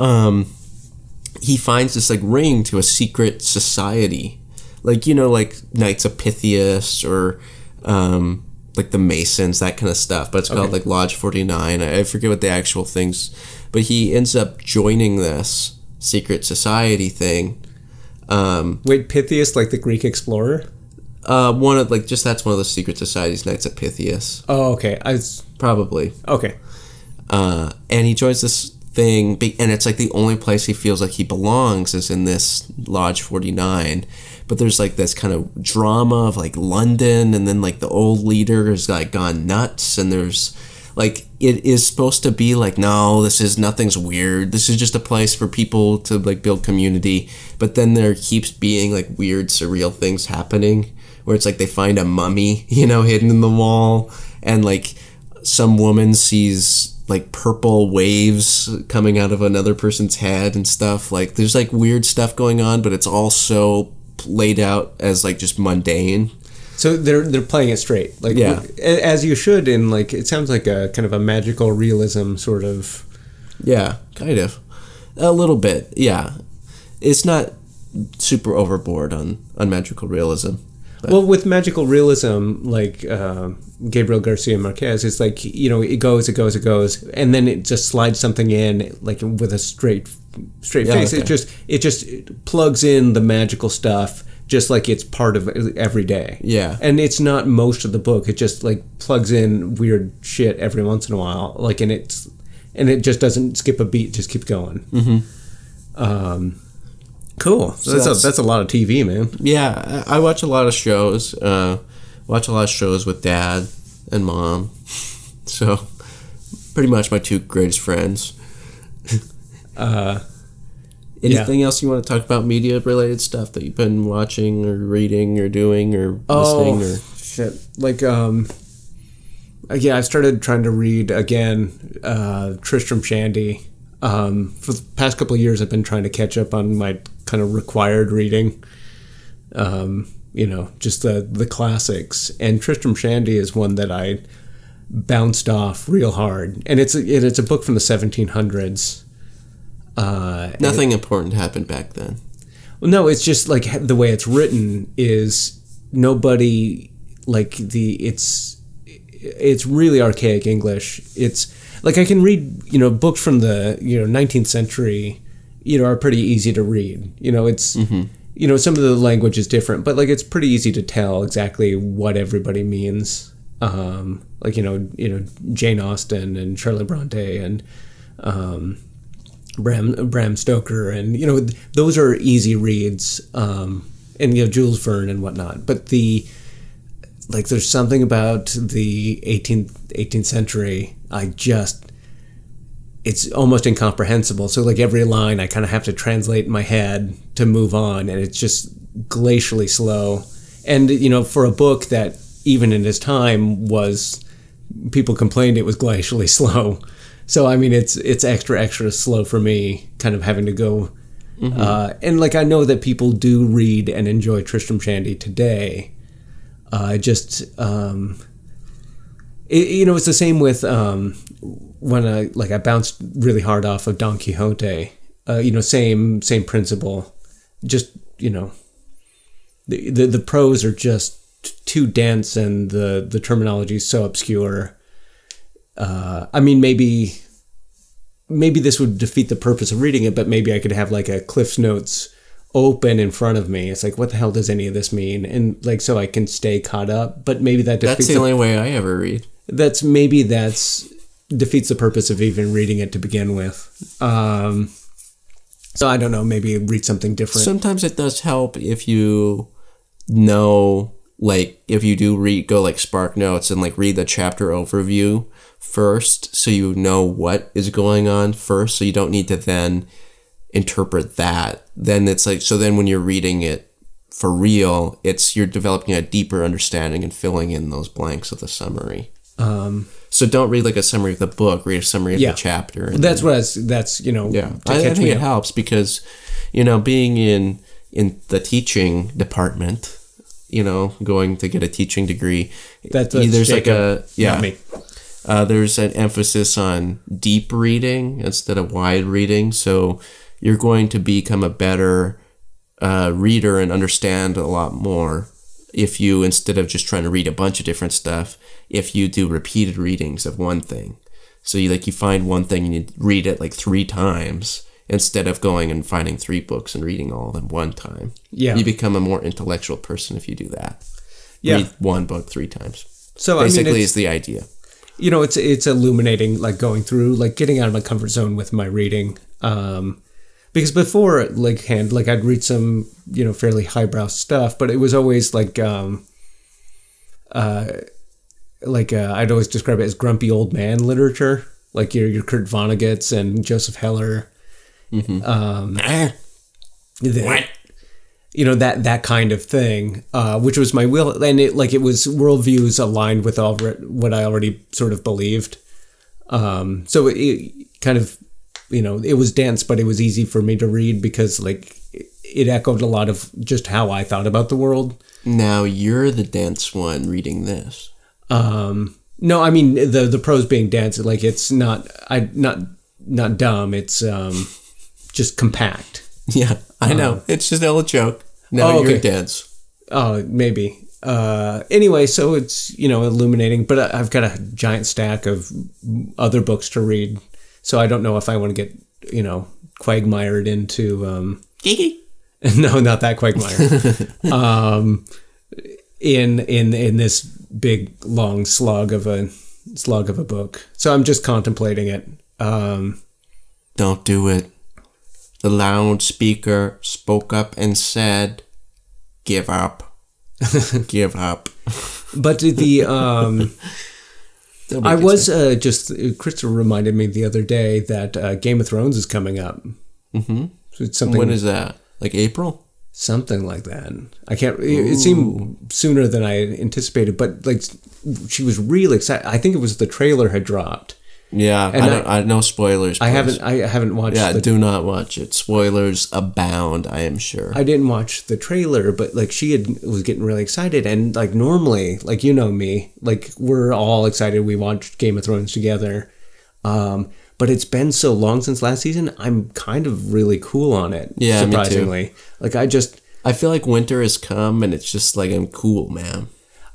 he finds this like ring to a secret society, like you know, like Knights of Pythias or, like the Masons, that kind of stuff, but it's called like Lodge 49. I forget what the actual things, but he ends up joining this secret society thing Wait, Pythias, like the Greek explorer? One of, like, just that's one of the secret societies, Knights of Pythias. Oh, okay. Probably. Okay. And he joins this thing, and it's like the only place he feels like he belongs is in this Lodge 49. But there's like this kind of drama of like London, and then like the old leader has like gone nuts, and there's like, it is supposed to be like, no, this is nothing's weird. This is just a place for people to like build community. But then there keeps being like weird, surreal things happening where it's like they find a mummy, you know, hidden in the wall, and like some woman sees like purple waves coming out of another person's head and stuff. Like there's like weird stuff going on, but it's also laid out as like just mundane. So they're playing it straight, like, yeah, as you should. In like, it sounds like a kind of a magical realism sort of. Yeah, kind of, a little bit. Yeah, it's not super overboard on magical realism. But. Well, with magical realism, like Gabriel Garcia Marquez, it's like, you know, it goes, and then it just slides something in, like with a straight face. Okay. It just plugs in the magical stuff. Just like it's part of every day. Yeah. And it's not most of the book. It just like plugs in weird shit every once in a while. Like, and it just doesn't skip a beat. Just keep going. Mm-hmm. Cool. So that's a lot of TV, man. Yeah. I watch a lot of shows. With dad and mom. So pretty much my two greatest friends. Anything else you want to talk about media-related stuff that you've been watching or reading or doing or listening? Oh, shit. Like, yeah, I started trying to read, again, Tristram Shandy. For the past couple of years, I've been trying to catch up on my kind of required reading. You know, just the classics. And Tristram Shandy is one that I bounced off real hard. And it's a book from the 1700s. Nothing important happened back then. Well, no, it's just like the way it's written is nobody like it's really archaic English. It's like I can read, you know, books from the, you know, 19th century, you know, are pretty easy to read. You know, it's mm-hmm. you know, some of the language is different, but like it's pretty easy to tell exactly what everybody means. Like, you know, Jane Austen and Charlotte Bronte and Bram Stoker, and you know, those are easy reads, and you know, Jules Verne and whatnot. But there's something about the 18th century, it's almost incomprehensible. So like every line, I kind of have to translate in my head to move on, and it's just glacially slow. And you know, for a book that even in its time people complained it was glacially slow. So I mean, it's extra slow for me, kind of having to go, mm-hmm. And like I know that people do read and enjoy Tristram Shandy today. You know, it's the same with when I bounced really hard off of Don Quixote. You know, same principle. Just, you know, the prose are just too dense, and the terminology is so obscure. I mean, maybe this would defeat the purpose of reading it, but maybe I could have like a Cliff's Notes open in front of me. It's like, what the hell does any of this mean? And like, so I can stay caught up. But maybe that defeats. That's the only way I ever read. Maybe that defeats the purpose of even reading it to begin with. So I don't know. Maybe read something different. Sometimes it does help if you know, like, if you do go like Spark Notes and like read the chapter overview first, so you know what is going on first, so you don't need to then interpret that. Then it's like, so then when you're reading it for real, you're developing a deeper understanding and filling in those blanks of the summary. So don't read like a summary of the book, read a summary of the chapter. And that's you know, yeah. I think it helps because, you know, being in the teaching department, you know, going to get a teaching degree, there's like a, yeah. Not me. There's an emphasis on deep reading instead of wide reading. So you're going to become a better reader and understand a lot more if you, instead of just trying to read a bunch of different stuff, if you do repeated readings of one thing. So you find one thing and you read it like 3 times. instead of going and finding 3 books and reading all of them one time. Yeah. You become a more intellectual person if you do that. Yeah. Read 1 book 3 times. So basically, I mean, is the idea. You know, it's illuminating, like going through, like getting out of my comfort zone with my reading. Because before, like, I'd read some, you know, fairly highbrow stuff, but it was always like I'd always describe it as grumpy old man literature, like your Kurt Vonnegut's and Joseph Heller. Mm-hmm. What? You know, that kind of thing, which was my will, and it was worldviews aligned with all what I already sort of believed. So it kind of, you know, it was dense, but it was easy for me to read because, like, it echoed a lot of just how I thought about the world. Now you're the dense one reading this. No, I mean the prose being dense, like it's not dumb. It's just compact. Yeah, I know. It's just a little joke. No, okay. You're dense. Oh, maybe. Anyway, so it's, you know, illuminating, but I've got a giant stack of other books to read, so I don't know if I want to get, you know, quagmired into... No, not that quagmire. In this big, long slug of a book. So I'm just contemplating it. Don't do it. The loudspeaker spoke up and said, give up. Give up. But I was Krista reminded me the other day that Game of Thrones is coming up. Mm-hmm. So it's something. When is that? Like April? Something like that. I can't. It seemed sooner than I anticipated, but like she was really excited. I think it was the trailer had dropped. Yeah, and I no spoilers. Please. I haven't watched. Yeah, do not watch it. Spoilers abound, I am sure. I didn't watch the trailer, but like she was getting really excited, and like normally, like you know me, like we're all excited. We watched Game of Thrones together, but it's been so long since last season. I'm kind of really cool on it. Yeah, surprisingly, me too. Like I feel like winter has come, and it's just like I'm cool, man.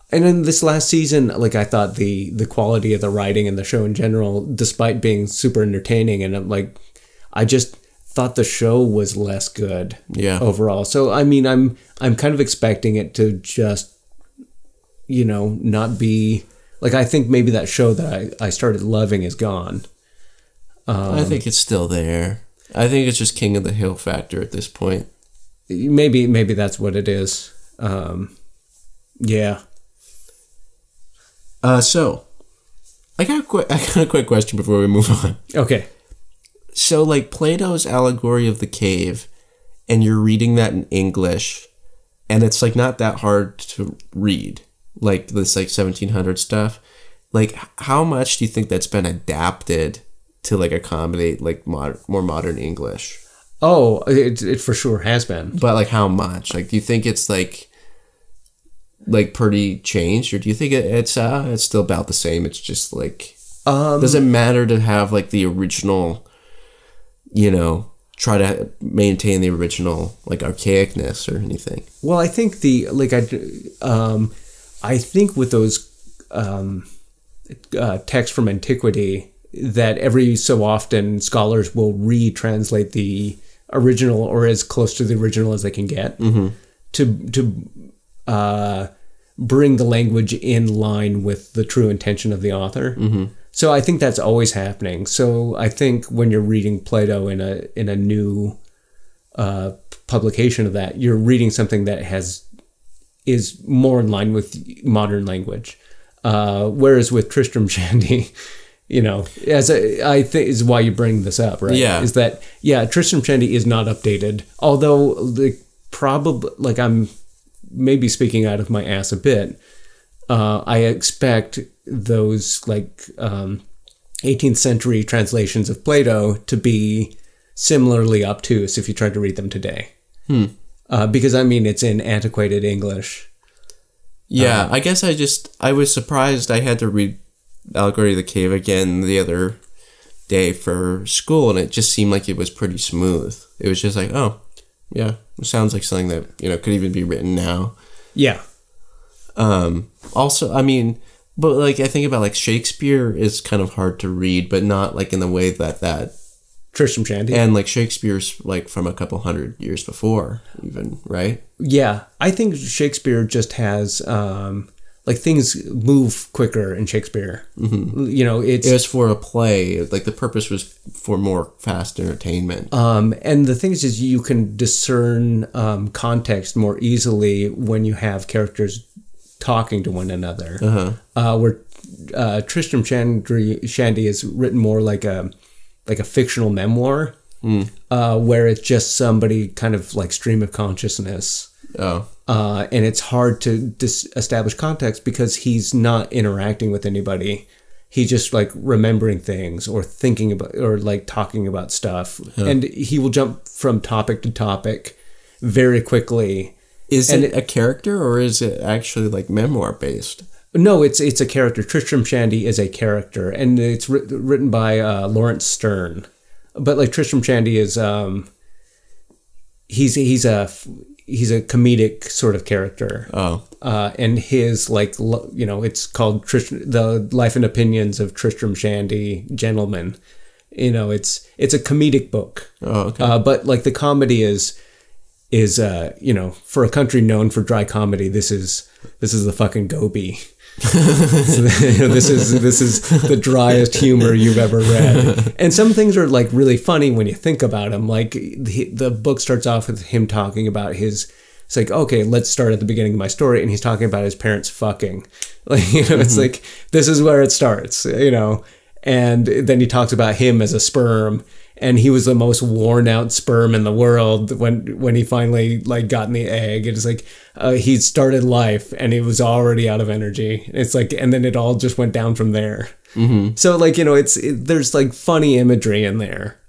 And in this last season, like I thought the quality of the writing and the show in general, despite being super entertaining, and I'm like, I just thought the show was less good, yeah, overall. So I mean, I'm kind of expecting it to just, you know, not be like, I think maybe that show that I started loving is gone. I think it's still there. I think it's just King of the Hill factor at this point. Maybe that's what it is. Yeah. So, I got a quick question before we move on. Okay. So, like, Plato's Allegory of the Cave, and you're reading that in English, and it's, like, not that hard to read, like, this, like, 1700 stuff. Like, how much do you think that's been adapted to, like, accommodate, like, more modern English? Oh, it for sure has been. But, like, how much? Like, do you think it's, like pretty changed, or do you think it's still about the same? It's just like, does it matter to have like the original, you know, try to maintain the original like archaicness or anything? Well, I think I think with those texts from antiquity, that every so often scholars will retranslate the original or as close to the original as they can get, mm-hmm, to bring the language in line with the true intention of the author. Mm-hmm. So I think that's always happening. So I think when you're reading Plato in a new publication of that, you're reading something that is more in line with modern language. Whereas with Tristram Shandy, you know, I think is why you bring this up, right? Yeah. Is that, yeah, Tristram Shandy is not updated. Although I'm maybe speaking out of my ass a bit, I expect those like 18th century translations of Plato to be similarly obtuse if you tried to read them today. Hmm. Because I mean, it's in antiquated English. Yeah, I guess I was surprised. I had to read Allegory of the Cave again the other day for school, and it just seemed like it was pretty smooth. It was just like, oh, yeah. Sounds like something that, you know, could even be written now. Yeah. Also, I mean, but like I think about like Shakespeare is kind of hard to read, but not like in the way that Tristram Shandy. And like Shakespeare's like from a couple hundred years before even, right? Yeah. I think Shakespeare just has, like things move quicker in Shakespeare. Mm-hmm. You know, it's... It was for a play. Like the purpose was for more fast entertainment. And the thing is you can discern context more easily when you have characters talking to one another. Uh-huh. Where Tristram Shandy is written more like a fictional memoir, where it's just somebody kind of like stream of consciousness. Oh. And it's hard to establish context because he's not interacting with anybody. He's just like remembering things or thinking about or like talking about stuff. Huh. And he will jump from topic to topic very quickly. Is it a character or is it actually like memoir based? No, it's a character. Tristram Shandy is a character and it's written by Lawrence Stern. But like Tristram Shandy is he's a comedic sort of character. Oh. And his, like, you know, it's called The Life and Opinions of Tristram Shandy, Gentleman. You know, it's a comedic book. Oh, okay. But, like, the comedy is you know, for a country known for dry comedy, this is the fucking goby. So, you know, this is the driest humor you've ever read, and some things are like really funny when you think about them. Like the book starts off with him talking about his. It's like, okay, let's start at the beginning of my story, and he's talking about his parents fucking. Like, you know, mm-hmm. It's like this is where it starts, you know, and then he talks about him as a sperm. And he was the most worn out sperm in the world when he finally like got in the egg. It's like he started life and he was already out of energy. It's like, and then it all just went down from there. Mm-hmm. So like, you know, there's like funny imagery in there,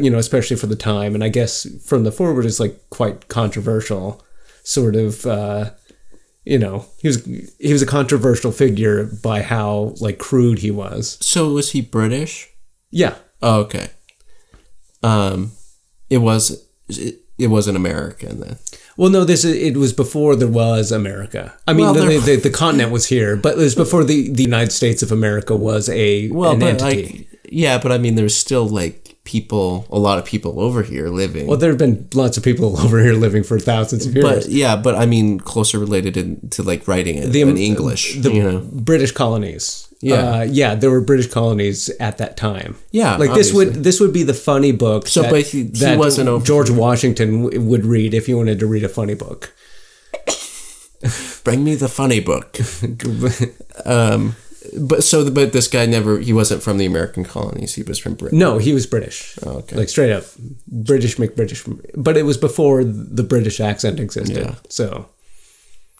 you know, especially for the time. And I guess from the forward is like quite controversial sort of, you know, he was a controversial figure by how like crude he was. So was he British? Yeah. Oh, okay. It was an American then. Well, no, it was before there was America. I mean, well, the continent was here, but it was before the United States of America was an entity. Like, yeah, but I mean, there's still like a lot of people over here living. Well, there have been lots of people over here living for thousands of years. But yeah, but I mean, closer related to like writing in English. The you know? British colonies. Yeah, yeah, there were British colonies at that time. Yeah, like obviously. This would be the funny book. So, but he wasn't over George Washington would read if you wanted to read a funny book. Bring me the funny book. But this guy he wasn't from the American colonies. He was from Britain. No, he was British. Oh, okay, like straight up British McBritish. But it was before the British accent existed. Yeah. So,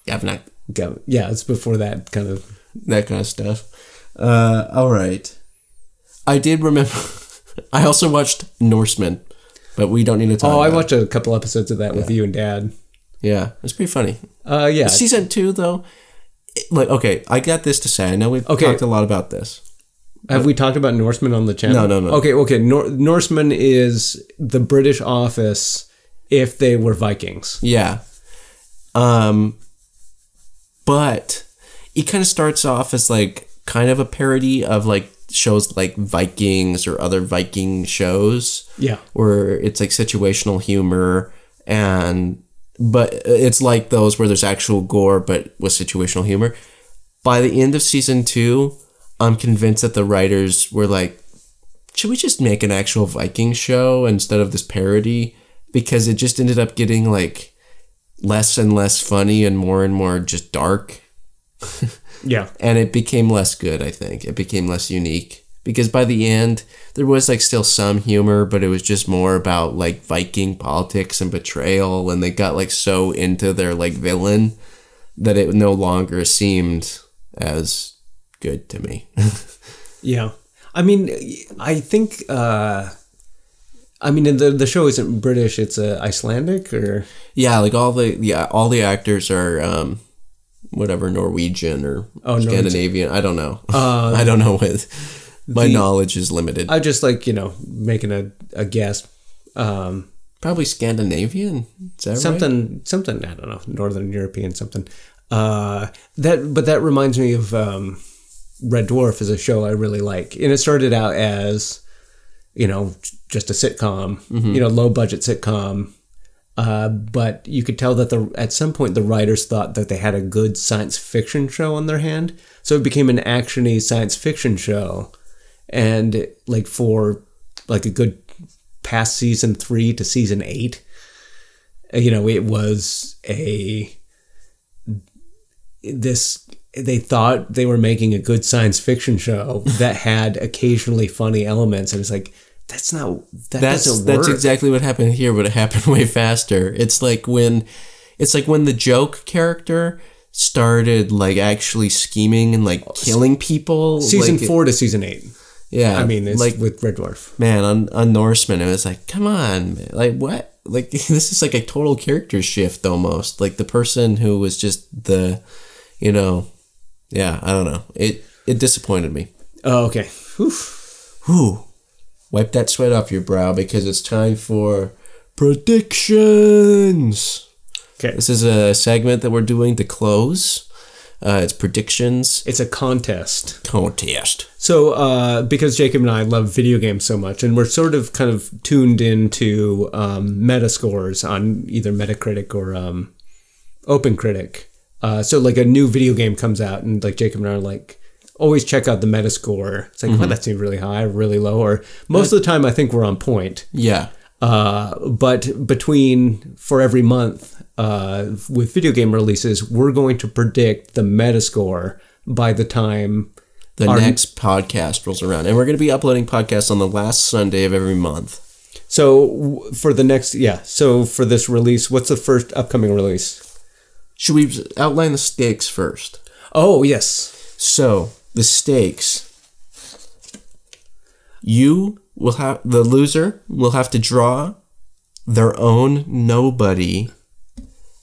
yeah, it's before that kind of stuff. All right. I did remember... I also watched Norsemen, but we don't need to talk about it. I watched a couple episodes of that with you and Dad. Yeah. It's pretty funny. Yeah. Season 2, though... Okay, I got this to say. I know we've talked a lot about this. Have we talked about Norsemen on the channel? No. Okay. Norsemen is the British office if they were Vikings. Yeah. But it kind of starts off as like... kind of a parody of like shows like Vikings or other Viking shows. Yeah. Where it's like situational humor but it's like those where there's actual gore but with situational humor. By the end of season 2, I'm convinced that the writers were like, should we just make an actual Viking show instead of this parody? Because it just ended up getting like less and less funny and more just dark. Yeah. And it became less good, I think. It became less unique. Because by the end, there was like still some humor, but it was just more about like Viking politics and betrayal. And they got like so into their like villain that it no longer seemed as good to me. Yeah. I mean, I think, the show isn't British. It's Icelandic or... Yeah, like all the actors are... whatever, Norwegian or Scandinavian. Norwegian. I don't know. I don't know what... My knowledge is limited. I just like, you know, making a guess. Probably Scandinavian. Is that something, right? Something, I don't know, Northern European something. But that reminds me of Red Dwarf is a show I really like. And it started out as you know, just a sitcom, you know, low budget sitcom. But you could tell that at some point the writers thought that they had a good science fiction show on their hand. So it became an action-y science fiction show. And like for like a good past season 3 to season 8, you know, it was they thought they were making a good science fiction show that had occasionally funny elements. And it's like, that's not, that doesn't work. That's exactly what happened here, but it happened way faster. It's like when the joke character started like actually scheming and like killing people. Season 4 to season 8. Yeah. I mean, it's like with Red Dwarf. Man, on Norsemen, it was like, come on, man. Like what? Like this is like a total character shift almost. Like the person who was just the, you know, yeah, I don't know. It disappointed me. Oh, okay. Whew. Wipe that sweat off your brow because it's time for predictions. Okay. This is a segment that we're doing to close. It's predictions. It's a contest. Contest. So because Jacob and I love video games so much, and we're sort of kind of tuned into meta scores on either Metacritic or OpenCritic. So like a new video game comes out and like Jacob and I are like, always check out the Metascore. It's like, oh, that seems really high, really low, or most of the time I think we're on point. Yeah. But for every month with video game releases, we're going to predict the Metascore by the time the next podcast rolls around. And we're going to be uploading podcasts on the last Sunday of every month. So for the next, yeah. So for this release, what's the first upcoming release? Should we outline the stakes first? Oh, yes. So, the stakes. The loser will have to draw their own nobody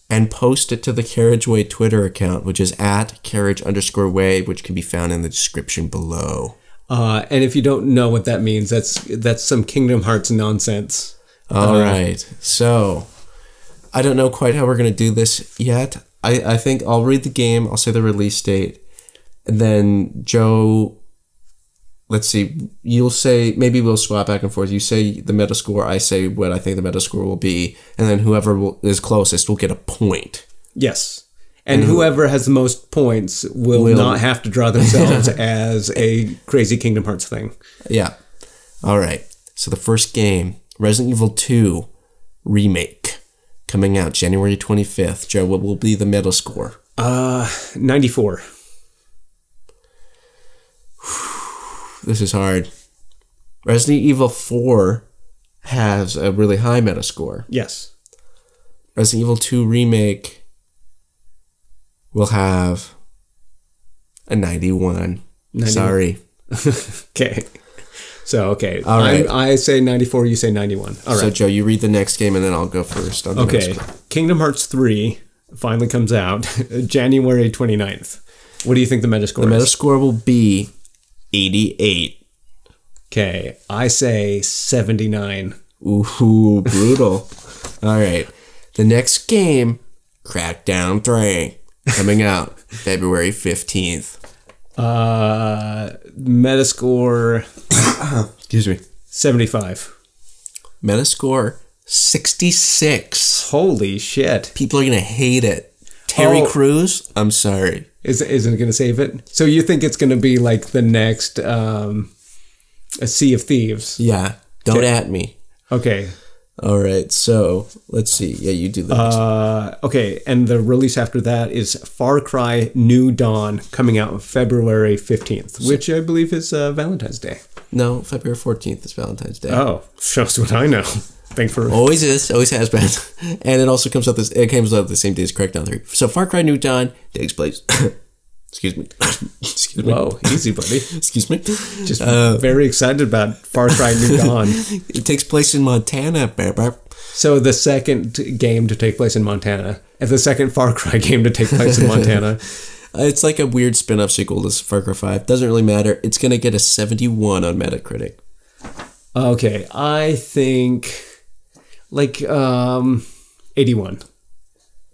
and post it to the Carriageway Twitter account, which is @carriage_way, which can be found in the description below. And if you don't know what that means, that's some Kingdom Hearts nonsense. All right. So, I don't know quite how we're going to do this yet. I think I'll read the game. I'll say the release date. And then Joe, let's see, you'll say, maybe we'll swap back and forth. You say the Metascore, I say what I think the Metascore will be. And then whoever is closest will get a point. Yes. And whoever has the most points will not have to draw themselves as a crazy Kingdom Hearts thing. Yeah. All right. So the first game, Resident Evil 2 Remake, coming out January 25th. Joe, what will be the Metascore? 94. This is hard. Resident Evil 4 has a really high Metascore. Yes. Resident Evil 2 Remake will have a 91. 91. Sorry. Okay. So, okay. All right. I say 94, you say 91. All right. So, Joe, you read the next game and then I'll go first. Okay. Kingdom Hearts 3 finally comes out January 29th. What do you think the Metascore is? The Metascore will be 88. Okay, I say 79. Ooh, brutal. All right. The next game, Crackdown 3, coming out February 15th. Metascore... Excuse me. 75. Metascore 66. Holy shit. People are going to hate it. Terry Crews, I'm sorry. Isn't going to save it? So you think it's going to be like the next A Sea of Thieves? Yeah. Don't at me. Okay. All right. So let's see. Yeah, you do the next one. Okay. And the release after that is Far Cry New Dawn, coming out on February 15th, which I believe is Valentine's Day. No, February 14th is Valentine's Day. Oh, shows what I know. Thanks for always is, always has been, and it also comes out this. It comes out the same day as Crackdown 3. So Far Cry New Dawn takes place. Excuse me. Excuse me. Whoa, easy, buddy. Excuse me. Just very excited about Far Cry New Dawn. It takes place in Montana, baby. So the second game to take place in Montana, and the second Far Cry game to take place in Montana. It's like a weird spin-off sequel to Far Cry 5. Doesn't really matter. It's gonna get a 71 on Metacritic. Okay, I think. Like 81.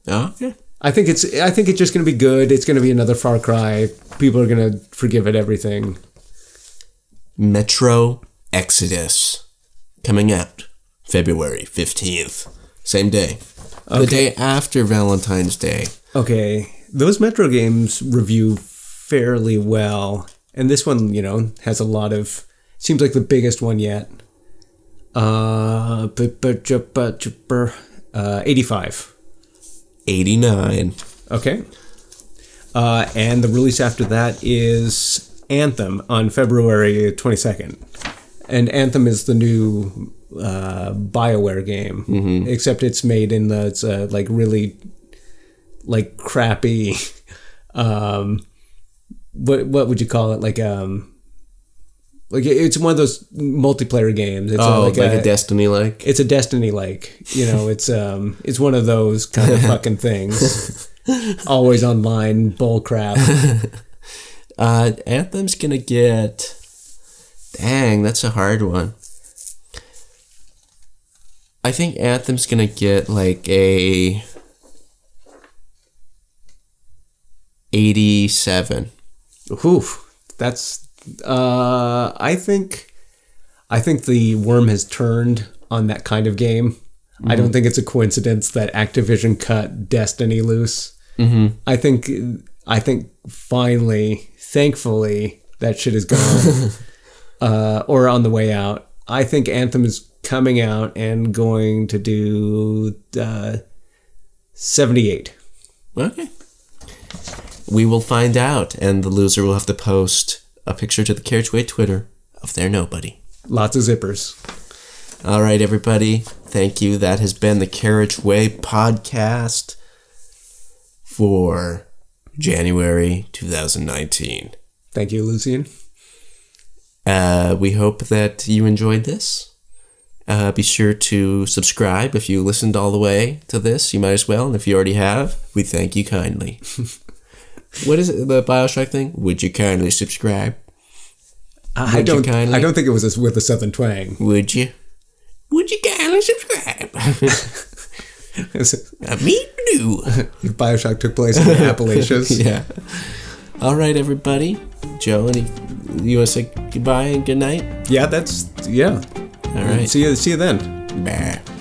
Oh, yeah. I think it's just gonna be good. It's gonna be another Far Cry. People are gonna forgive it everything. Metro Exodus coming out February 15th. Same day. Okay. The day after Valentine's Day. Okay. Those Metro games review fairly well. And this one, you know, has a lot of... Seems like the biggest one yet. 85. 89. Okay. And the release after that is Anthem on February 22nd. And Anthem is the new BioWare game, mm-hmm. except it's made in the... It's like really... Like crappy... What would you call it? Like it's one of those multiplayer games. It's like a Destiny like. It's a Destiny like. You know, it's one of those kind of fucking things. Always online bull crap. Anthem's gonna get. Dang, that's a hard one. I think Anthem's gonna get like a 87. Oof, that's, I think the worm has turned on that kind of game. Mm-hmm. I don't think it's a coincidence that Activision cut Destiny loose. Mm-hmm. I think finally, thankfully, that shit is gone, or on the way out. I think Anthem is coming out and going to do, 78. Okay. We will find out, and the loser will have to post a picture to the Carriage Way Twitter of their nobody. Lots of zippers. All right, everybody. Thank you. That has been the Carriage Way podcast for January 2019. Thank you, Lucien. We hope that you enjoyed this. Be sure to subscribe. If you listened all the way to this, you might as well. And if you already have, we thank you kindly. What is it, the Bioshock thing? Would you kindly subscribe? I don't think it was with a southern twang. Would you? Would you kindly subscribe? Me too. Bioshock took place in the Appalachians. Yeah. All right, everybody. Joe, you want to say goodbye and good night? Yeah, that's... Yeah. All right. See you then. Bye.